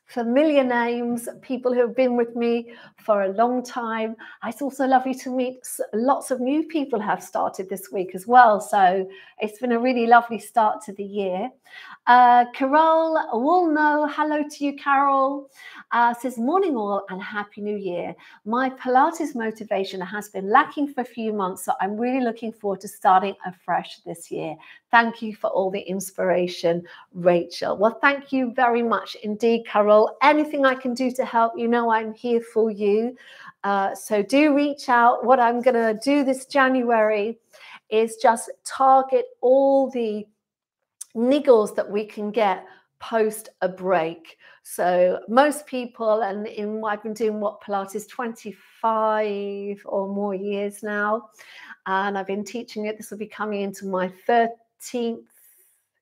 familiar names, people who have been with me for a long time. It's also lovely to meet lots of new people who have started this week as well. So it's been a really lovely start to the year. Carol Woolnough, hello to you, Carol. Says, morning all and happy new year. My Pilates motivation has been lacking for a few months, so I'm really looking forward to starting afresh this year. Thank you for all the inspiration, Rachel. Well, thank you very much indeed, Carol. Anything I can do to help, you know I'm here for you. So do reach out. What I'm going to do this January is just target all the niggles that we can get post a break. So most people, and I've been doing what Pilates 25 or more years now, and I've been teaching it. This will be coming into my 13th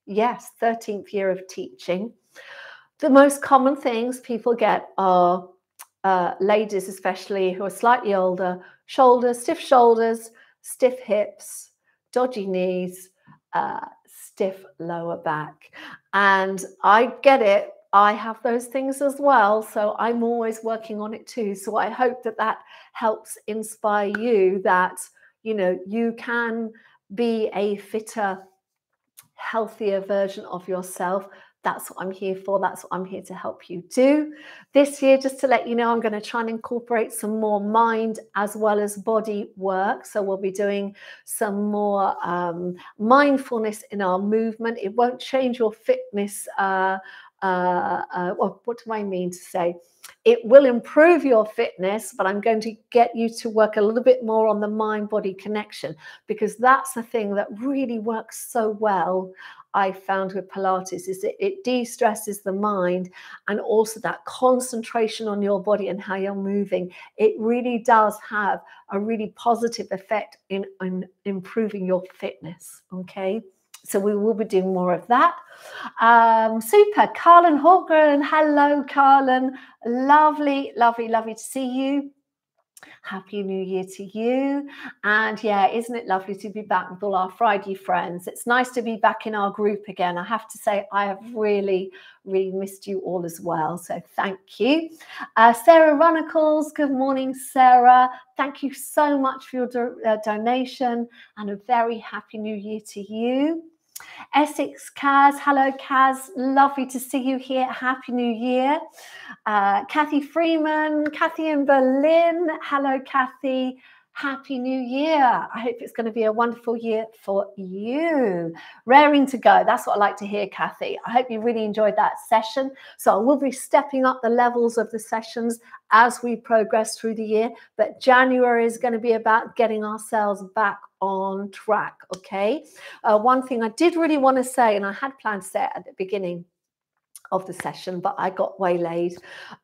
year of teaching. The most common things people get are ladies, especially who are slightly older, stiff shoulders, stiff hips, dodgy knees, stiff lower back. And I get it. I have those things as well. So I'm always working on it too. So I hope that that helps inspire you that, you know, you can be a fitter, healthier version of yourself. That's what I'm here for. That's what I'm here to help you do. This year, just to let you know, I'm going to try and incorporate some more mind as well as body work. So we'll be doing some more mindfulness in our movement. It won't change your fitness. What do I mean to say? It will improve your fitness, but I'm going to get you to work a little bit more on the mind-body connection, because that's the thing that really works so well, I found, with Pilates, is that it de-stresses the mind, and also that concentration on your body and how you're moving. It really does have a really positive effect in improving your fitness, okay? So we will be doing more of that. Super. Carlin Hawkgren. Hello, Carlin. Lovely, lovely, lovely to see you. Happy New Year to you. And yeah, isn't it lovely to be back with all our Friday friends? It's nice to be back in our group again. I have to say, I have really, really missed you all as well. So thank you. Sarah Runnicles, good morning, Sarah. Thank you so much for your donation, and a very happy New Year to you. Essex Kaz, hello Kaz, lovely to see you here, happy new year. Kathy Freeman, Kathy in Berlin, hello Kathy, happy new year. I hope it's going to be a wonderful year for you. Raring to go, that's what I like to hear, Kathy. I hope you really enjoyed that session. So I will be stepping up the levels of the sessions as we progress through the year, but January is going to be about getting ourselves back on track, okay? One thing I did really want to say, and I had planned to say it at the beginning of the session, but I got waylaid,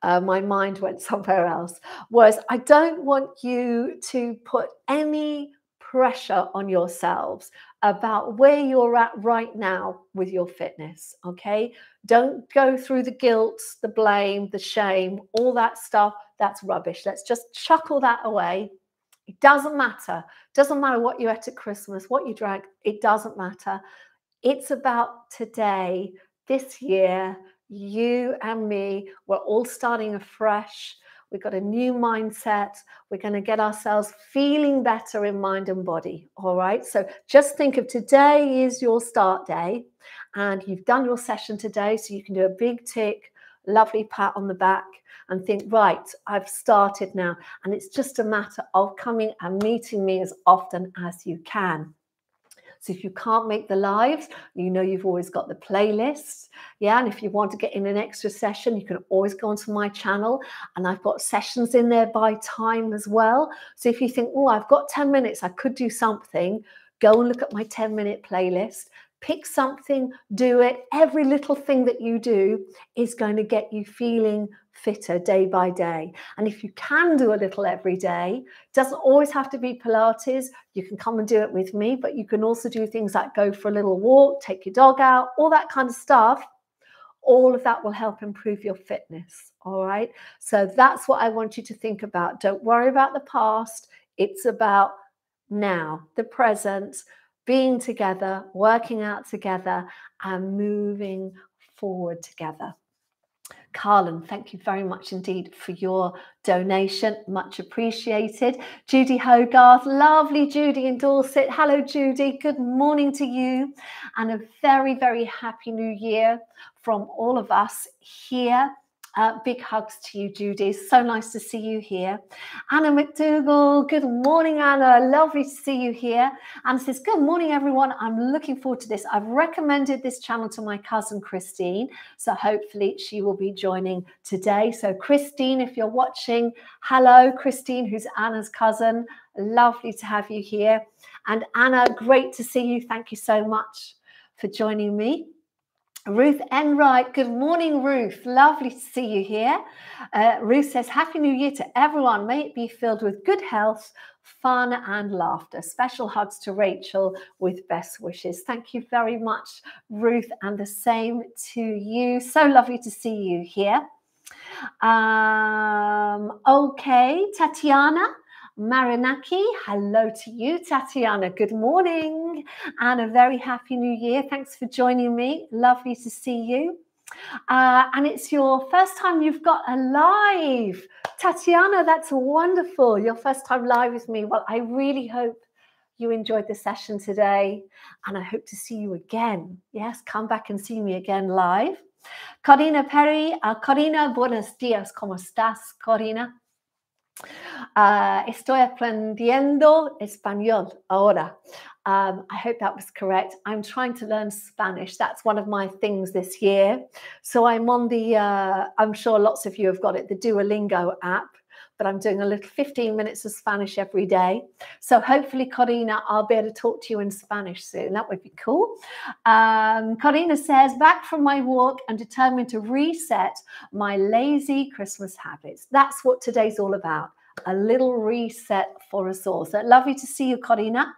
my mind went somewhere else, was I don't want you to put any pressure on yourselves about where you're at right now with your fitness, okay? Don't go through the guilt, the blame, the shame, all that stuff. That's rubbish. Let's just chuck all that away. It doesn't matter. Doesn't matter what you ate at Christmas, what you drank. It doesn't matter. It's about today, this year. You and me, we're all starting afresh. We've got a new mindset. We're going to get ourselves feeling better in mind and body, all right? So just think of today is your start day, and you've done your session today, so you can do a big tick, lovely pat on the back, and think, right, I've started now. And it's just a matter of coming and meeting me as often as you can. So if you can't make the lives, you know you've always got the playlists. Yeah, and if you want to get in an extra session, you can always go onto my channel, and I've got sessions in there by time as well. So if you think, oh, I've got 10 minutes, I could do something, go and look at my 10-minute playlist. Pick something, do it. Every little thing that you do is going to get you feeling fitter day by day. And if you can do a little every day, it doesn't always have to be Pilates. You can come and do it with me, but you can also do things like go for a little walk, take your dog out, all that kind of stuff. All of that will help improve your fitness, all right? So that's what I want you to think about. Don't worry about the past. It's about now, the present, being together, working out together, and moving forward together. Carlin, thank you very much indeed for your donation. Much appreciated. Judy Hogarth, lovely Judy in Dorset. Hello, Judy. Good morning to you. And a very, very happy new year from all of us here. Big hugs to you, Judy. So nice to see you here. Anna McDougall, good morning, Anna. Lovely to see you here. Anna says, good morning, everyone. I'm looking forward to this. I've recommended this channel to my cousin, Christine, so hopefully she will be joining today. So Christine, if you're watching, hello, Christine, who's Anna's cousin. Lovely to have you here. And Anna, great to see you. Thank you so much for joining me. Ruth Enright, good morning, Ruth. Lovely to see you here. Ruth says, happy new year to everyone. May it be filled with good health, fun and laughter. Special hugs to Rachel with best wishes. Thank you very much, Ruth, and the same to you. So lovely to see you here. Okay, Tatiana. Marinaki, hello to you, Tatiana. Good morning and a very happy new year. Thanks for joining me. Lovely to see you. And it's your first time you've got a live. Tatiana, that's wonderful. Your first time live with me. Well, I really hope you enjoyed the session today and I hope to see you again. Yes, come back and see me again live. Corina Perry, Corina, buenos dias, ¿cómo estás, Corina? Estoy aprendiendo español ahora. I hope that was correct. I'm trying to learn Spanish. That's one of my things this year. So I'm on the, I'm sure lots of you have got it, the Duolingo app, but I'm doing a little 15 minutes of Spanish every day. So hopefully, Corina, I'll be able to talk to you in Spanish soon. That would be cool. Corina says, back from my walk and determined to reset my lazy Christmas habits. That's what today's all about, a little reset for us all. So lovely to see you, Corina.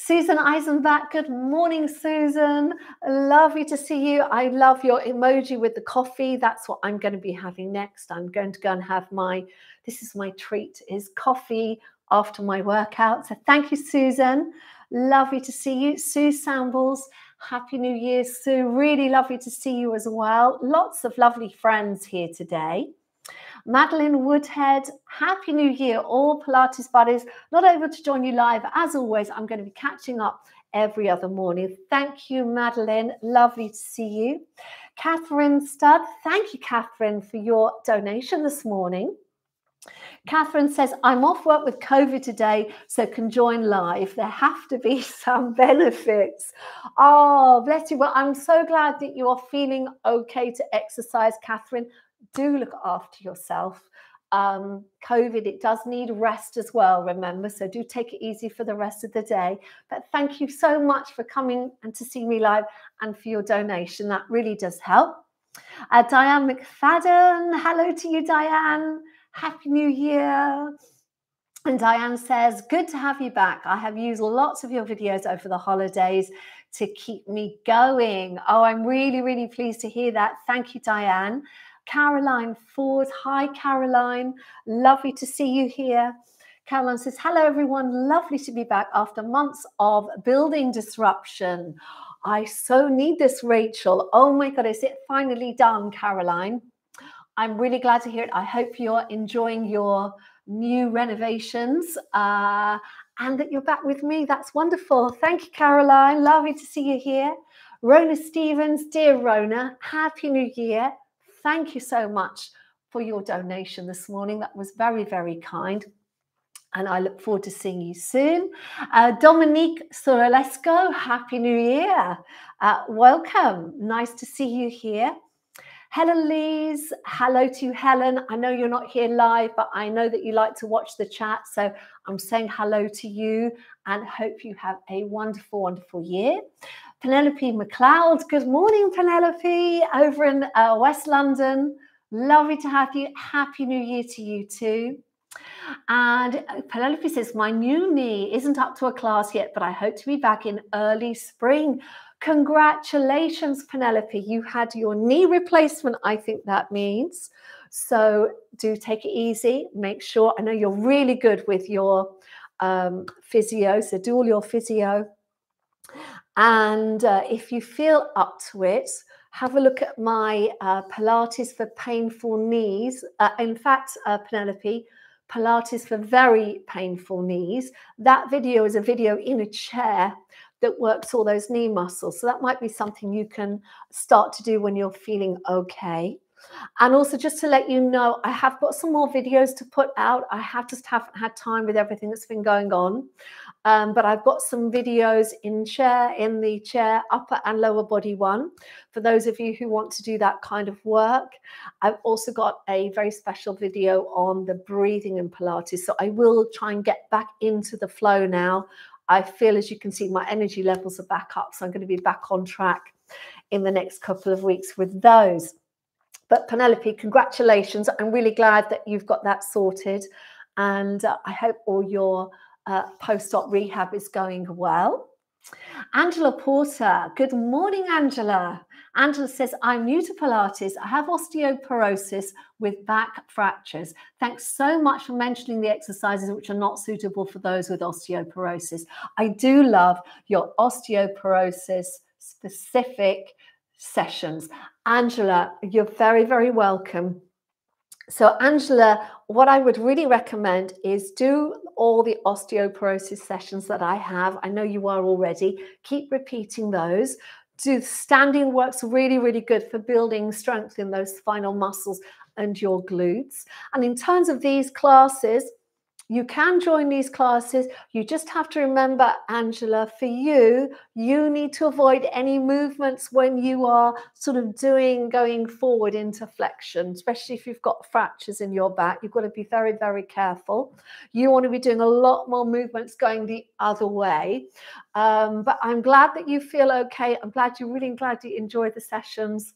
Susan Eisenbach, good morning, Susan. Lovely to see you. I love your emoji with the coffee. That's what I'm going to be having next. I'm going to go and have my, this is my treat, is coffee after my workout. So thank you, Susan. Lovely to see you. Sue Sambles, Happy New Year, Sue. Really lovely to see you as well. Lots of lovely friends here today. Madeline Woodhead, Happy New Year, all Pilates buddies. Not able to join you live. As always, I'm going to be catching up every other morning. Thank you, Madeline. Lovely to see you. Catherine Studd, thank you, Catherine, for your donation this morning. Catherine says, I'm off work with COVID today, so can join live. There have to be some benefits. Oh, bless you. Well, I'm so glad that you are feeling okay to exercise, Catherine. Do look after yourself. COVID, it does need rest as well, remember, so do take it easy for the rest of the day. But thank you so much for coming and to see me live and for your donation. That really does help. Diane McFadden, hello to you, Diane. Happy New Year. And Diane says, good to have you back. I have used lots of your videos over the holidays to keep me going. Oh, I'm really, really pleased to hear that. Thank you, Diane. Caroline Ford, hi Caroline, lovely to see you here. Caroline says, hello everyone, lovely to be back after months of building disruption. I so need this, Rachel. Oh my God, is it finally done, Caroline? I'm really glad to hear it. I hope you're enjoying your new renovations and that you're back with me. That's wonderful. Thank you, Caroline. Lovely to see you here. Rona Stevens, dear Rona, Happy New Year. Thank you so much for your donation this morning. That was very, very kind. And I look forward to seeing you soon. Dominique Sorolesco, Happy New Year. Welcome. Nice to see you here. Helen Lees, hello to you, Helen. I know you're not here live, but I know that you like to watch the chat. So I'm saying hello to you and hope you have a wonderful, wonderful year. Penelope McLeod, good morning, Penelope, over in West London. Lovely to have you. Happy New Year to you too. And Penelope says, my new knee isn't up to a class yet, but I hope to be back in early spring. Congratulations, Penelope. You had your knee replacement, I think that means. So do take it easy. Make sure, I know you're really good with your physio, so do all your physio. And if you feel up to it, have a look at my Pilates for painful knees. In fact, Penelope, Pilates for very painful knees. That video is a video in a chair that works all those knee muscles. So that might be something you can start to do when you're feeling okay. And also just to let you know, I have got some more videos to put out. I have just haven't had time with everything that's been going on. But I've got some videos in the chair, upper and lower body one, for those of you who want to do that kind of work. I've also got a very special video on the breathing in Pilates. So I will try and get back into the flow now. I feel, as you can see, my energy levels are back up. So I'm going to be back on track in the next couple of weeks with those. But Penelope, congratulations. I'm really glad that you've got that sorted. And I hope all your post-op rehab is going well. Angela Porter, good morning, Angela. Angela says, I'm new to Pilates. I have osteoporosis with back fractures. Thanks so much for mentioning the exercises which are not suitable for those with osteoporosis. I do love your osteoporosis specific sessions. Angela, you're very, very welcome. So Angela, what I would really recommend is do all the osteoporosis sessions that I have. I know you are already. Keep repeating those. Do standing works really, really good for building strength in those spinal muscles and your glutes. And in terms of these classes, you can join these classes. You just have to remember, Angela, for you, you need to avoid any movements when you are sort of going forward into flexion, especially if you've got fractures in your back. You've got to be very, very careful. You want to be doing a lot more movements going the other way. But I'm glad that you feel okay. I'm glad you're really glad you enjoy the sessions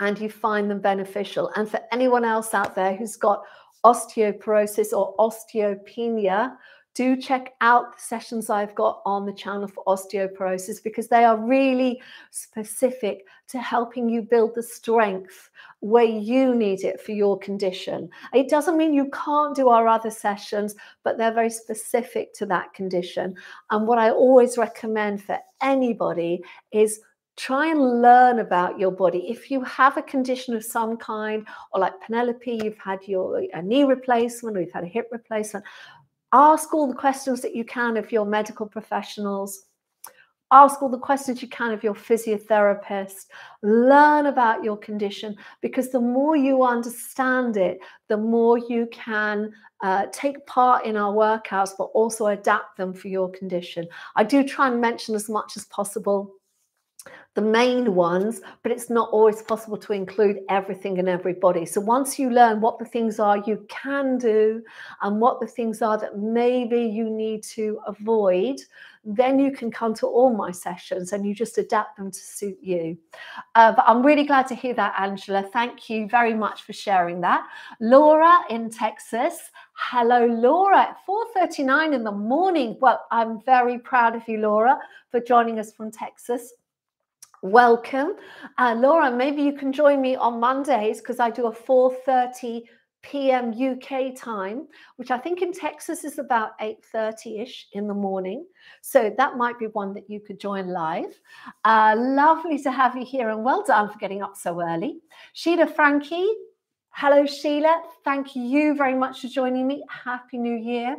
and you find them beneficial. And for anyone else out there who's got osteoporosis or osteopenia, do check out the sessions I've got on the channel for osteoporosis, because they are really specific to helping you build the strength where you need it for your condition. It doesn't mean you can't do our other sessions, but they're very specific to that condition. And what I always recommend for anybody is try and learn about your body. If you have a condition of some kind, or like Penelope, you've had a knee replacement, or you've had a hip replacement, ask all the questions that you can of your medical professionals. Ask all the questions you can of your physiotherapist. Learn about your condition, because the more you understand it, the more you can take part in our workouts, but also adapt them for your condition. I do try and mention as much as possible the main ones, but it's not always possible to include everything and everybody. So once you learn what the things are you can do and what the things are that maybe you need to avoid, then you can come to all my sessions and you just adapt them to suit you. But I'm really glad to hear that, Angela. Thank you very much for sharing that. Laura in Texas. Hello, Laura, at 4:39 in the morning. Well, I'm very proud of you, Laura, for joining us from Texas. Welcome. Laura, maybe you can join me on Mondays, because I do a 4:30 p.m. UK time, which I think in Texas is about 8:30-ish in the morning. So that might be one that you could join live. Lovely to have you here, and well done for getting up so early. Sheila Frankie. Hello, Sheila. Thank you very much for joining me. Happy New Year.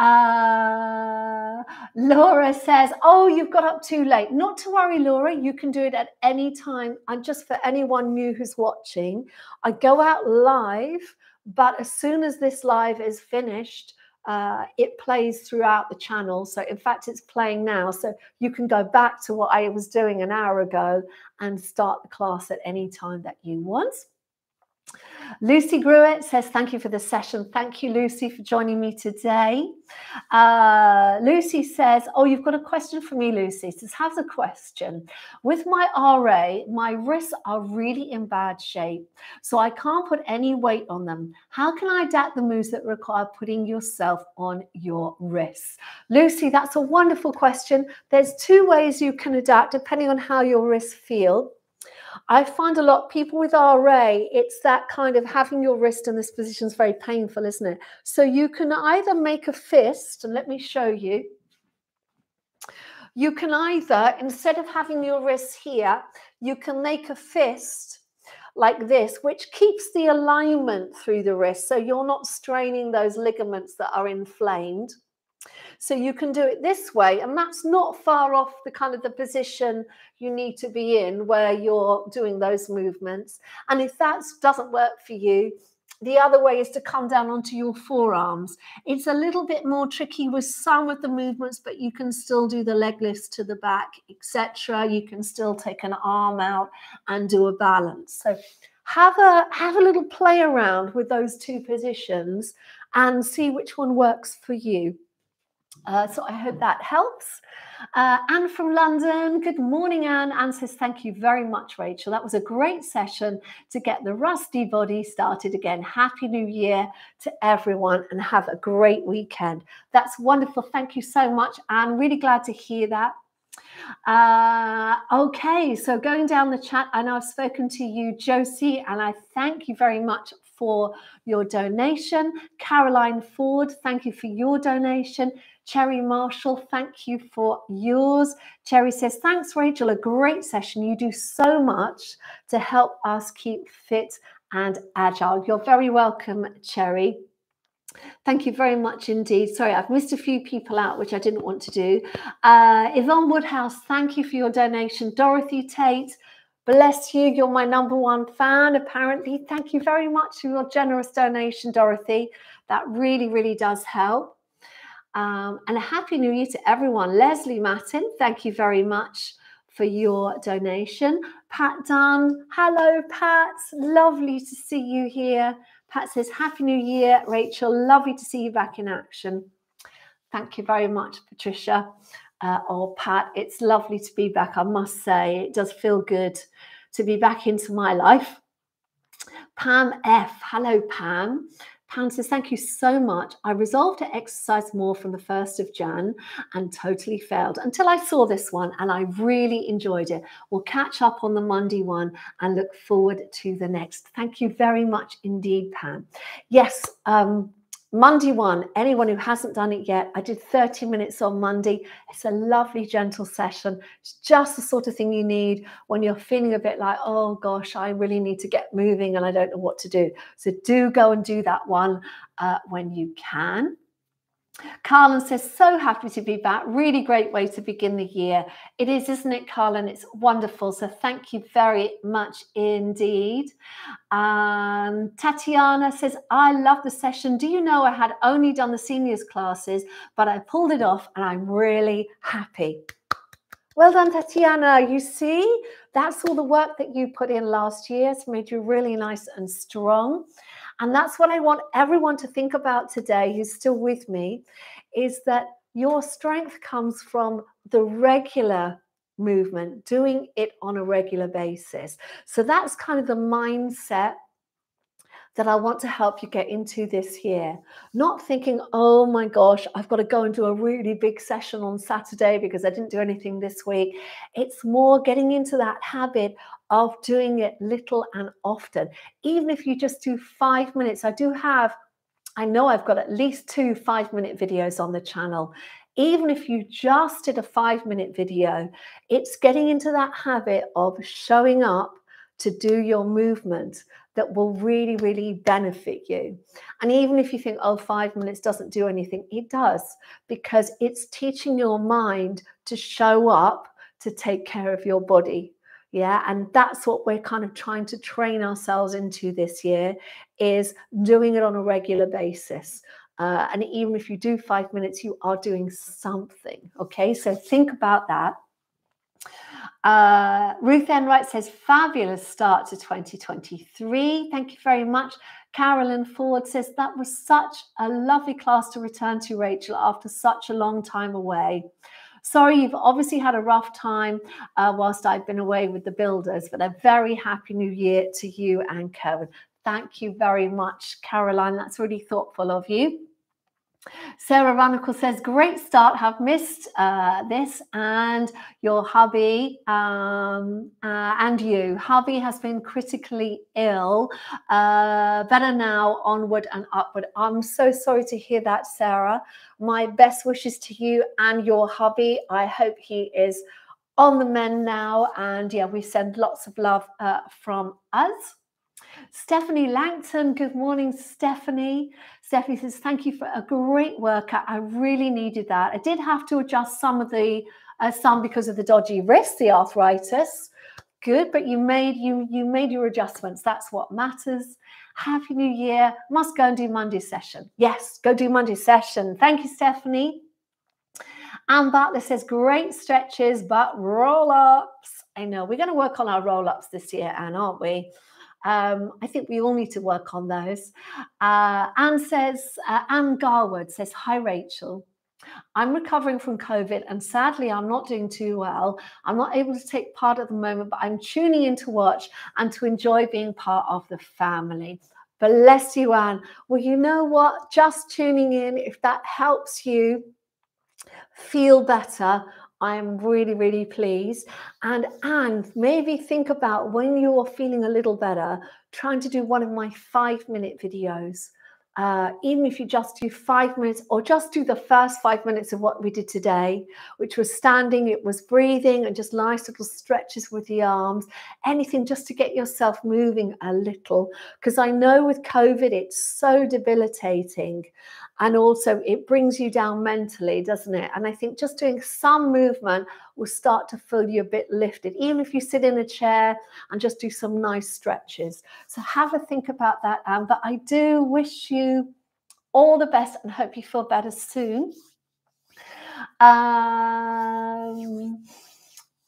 Laura says, oh, you've got up too late. Not to worry, Laura, you can do it at any time. And just for anyone new who's watching, I go out live, but as soon as this live is finished, it plays throughout the channel. So in fact, it's playing now. So you can go back to what I was doing an hour ago and start the class at any time that you want. Lucy Gruett says, thank you for the session. Thank you, Lucy, for joining me today. Lucy says, oh, you've got a question for me, Lucy. Says, how's a question? With my RA, my wrists are really in bad shape, so I can't put any weight on them. How can I adapt the moves that require putting yourself on your wrists? Lucy, that's a wonderful question. There's two ways you can adapt depending on how your wrists feel. I find a lot of people with RA, it's that kind of having your wrist in this position is very painful, isn't it? So you can either make a fist, and let me show you. You can either, instead of having your wrist here, you can make a fist like this, which keeps the alignment through the wrist, so you're not straining those ligaments that are inflamed. So you can do it this way, and that's not far off the kind of the position you need to be in where you're doing those movements. And if that doesn't work for you, the other way is to come down onto your forearms. It's a little bit more tricky with some of the movements, but you can still do the leg lifts to the back, etc. You can still take an arm out and do a balance. So have a little play around with those two positions and see which one works for you. So I hope that helps. Anne from London. Good morning, Anne. Anne says, thank you very much, Rachel. That was a great session to get the rusty body started again. Happy New Year to everyone and have a great weekend. That's wonderful. Thank you so much, Anne. Really glad to hear that. Okay, so going down the chat, I know I've spoken to you, Josie, and I thank you very much for your donation. Caroline Ford, thank you for your donation. Cherry Marshall, thank you for yours. Cherry says, thanks, Rachel, a great session. You do so much to help us keep fit and agile. You're very welcome, Cherry. Thank you very much indeed. Sorry, I've missed a few people out, which I didn't want to do. Yvonne Woodhouse, thank you for your donation. Dorothy Tate, bless you. You're my #1 fan, apparently. Thank you very much for your generous donation, Dorothy. That really, really does help. And a happy new year to everyone. Leslie Matin, thank you very much for your donation. Pat Dunn, hello, Pat. Lovely to see you here. Pat says, happy new year, Rachel. Lovely to see you back in action. Thank you very much, Patricia or Pat. It's lovely to be back, I must say. It does feel good to be back into my life. Pam F. Hello, Pam. Pam says, thank you so much. I resolved to exercise more from the 1st of Jan and totally failed until I saw this one and I really enjoyed it. We'll catch up on the Monday one and look forward to the next. Thank you very much indeed, Pam. Yes, Monday one, anyone who hasn't done it yet, I did 30 minutes on Monday. It's a lovely, gentle session. It's just the sort of thing you need when you're feeling a bit like, oh gosh, I really need to get moving and I don't know what to do. So do go and do that one when you can. Carlin says, so happy to be back. Really great way to begin the year. It is, isn't it, Carlin? It's wonderful. So thank you very much indeed. Tatiana says, I love the session. Do you know I had only done the seniors classes, but I pulled it off and I'm really happy. Well done, Tatiana. You see, that's all the work that you put in last year. It's made you really nice and strong. And that's what I want everyone to think about today who's still with me, is that your strength comes from the regular movement, doing it on a regular basis. So that's kind of the mindset that I want to help you get into this year. Not thinking, oh my gosh, I've got to go and do a really big session on Saturday because I didn't do anything this week. It's more getting into that habit of doing it little and often. Even if you just do 5 minutes, I know I've got at least two 5-minute videos on the channel. Even if you just did a 5-minute video, it's getting into that habit of showing up to do your movement that will really, really benefit you. And even if you think, oh, 5 minutes doesn't do anything, it does, because it's teaching your mind to show up to take care of your body. Yeah, and that's what we're kind of trying to train ourselves into this year, is doing it on a regular basis. And even if you do 5 minutes, you are doing something, okay? So think about that. Ruth Enright says, fabulous start to 2023. Thank you very much. Carolyn Ford says, that was such a lovely class to return to, Rachel, after such a long time away. Sorry, you've obviously had a rough time whilst I've been away with the builders, but a very happy new year to you and Kerwin. Thank you very much, Caroline. That's really thoughtful of you. Sarah Runickel says, great start, have missed this and your hubby and you. Hubby has been critically ill, better now, onward and upward. I'm so sorry to hear that, Sarah. My best wishes to you and your hubby. I hope he is on the mend now, and yeah, we send lots of love from us. Stephanie Langton, good morning, Stephanie. Stephanie says, thank you for a great workout. I really needed that. I did have to adjust some of the some because of the dodgy wrist, the arthritis. Good, but you made your adjustments. That's what matters. Happy New Year. Must go and do Monday session. Yes, go do Monday session. Thank you, Stephanie. Anne Butler says, great stretches, but roll-ups. I know we're going to work on our roll-ups this year, Anne, aren't we? I think we all need to work on those. Anne Garwood says, hi, Rachel. I'm recovering from COVID and sadly, I'm not doing too well. I'm not able to take part at the moment, but I'm tuning in to watch and to enjoy being part of the family. Bless you, Anne. Well, you know what? Just tuning in, if that helps you feel better, I'm really, really pleased. And maybe think about when you are feeling a little better, trying to do one of my 5-minute videos. Even if you just do 5 minutes, or just do the first 5 minutes of what we did today, which was standing, it was breathing, and just nice little stretches with the arms, anything just to get yourself moving a little. Because I know with COVID, it's so debilitating. And also it brings you down mentally, doesn't it? And I think just doing some movement will start to feel you a bit lifted, even if you sit in a chair and just do some nice stretches. So have a think about that, Anne. But I do wish you all the best and hope you feel better soon.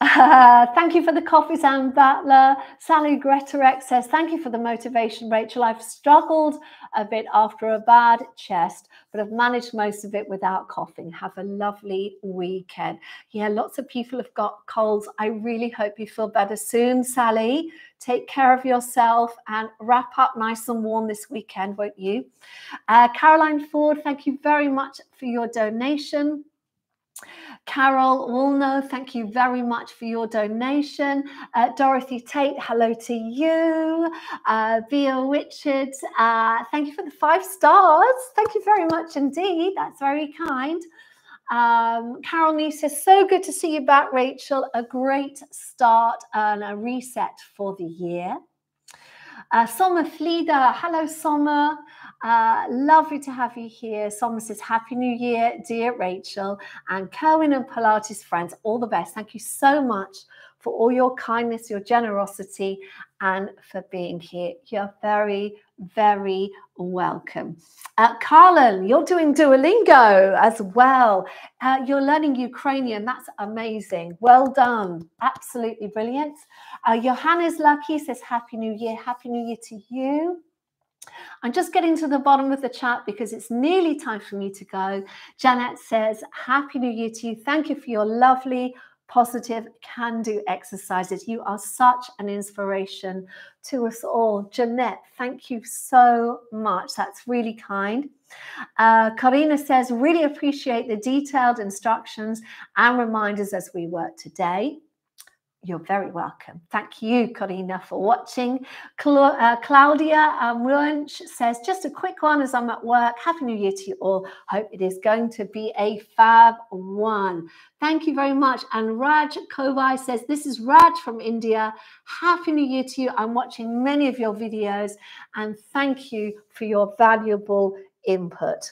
Thank you for the coffees, Anne Butler. Sally Gretarek says, thank you for the motivation, Rachel. I've struggled a bit after a bad chest, but I've managed most of it without coughing. Have a lovely weekend. Yeah, lots of people have got colds. I really hope you feel better soon, Sally. Take care of yourself and wrap up nice and warm this weekend, won't you? Caroline Ford, thank you very much for your donation. Carol Woolnough, thank you very much for your donation. Dorothy Tate, hello to you. Bea Richard, thank you for the 5 stars. Thank you very much indeed. That's very kind. Carol Nee says, so good to see you back, Rachel. A great start and a reset for the year. Summer Flieder, hello Summer. Lovely to have you here. Someone says, Happy New Year, dear Rachel. And Kerwin and Pilates friends, all the best. Thank you so much for all your kindness, your generosity, and for being here. You're very, very welcome. Carlin, you're doing Duolingo as well. You're learning Ukrainian. That's amazing. Well done. Absolutely brilliant. Johannes Lucky says, Happy New Year. Happy New Year to you. I'm just getting to the bottom of the chat because it's nearly time for me to go. Janet says, Happy New Year to you. Thank you for your lovely, positive, can-do exercises. You are such an inspiration to us all. Jeanette, thank you so much. That's really kind. Karina says, really appreciate the detailed instructions and reminders as we work today. You're very welcome. Thank you, Corina, for watching. Claudia Wunsch says, just a quick one as I'm at work. Happy New Year to you all. Hope it is going to be a fab one. Thank you very much. And Raj Kovai says, this is Raj from India. Happy New Year to you. I'm watching many of your videos. And thank you for your valuable input.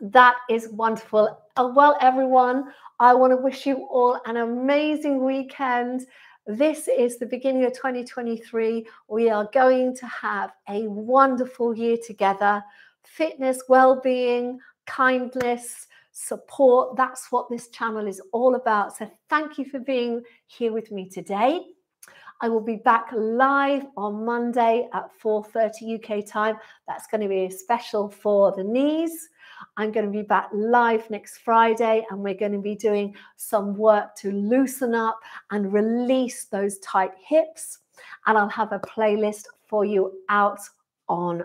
That is wonderful. Well, everyone, I want to wish you all an amazing weekend. This is the beginning of 2023. We are going to have a wonderful year together. Fitness, well-being, kindness, support. That's what this channel is all about. So thank you for being here with me today. I will be back live on Monday at 4:30 UK time. That's going to be a special for the knees. I'm going to be back live next Friday, and we're going to be doing some work to loosen up and release those tight hips. And I'll have a playlist for you out on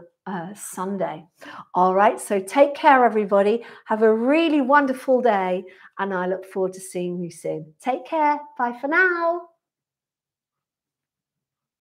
Sunday. All right, so take care, everybody. Have a really wonderful day, and I look forward to seeing you soon. Take care. Bye for now.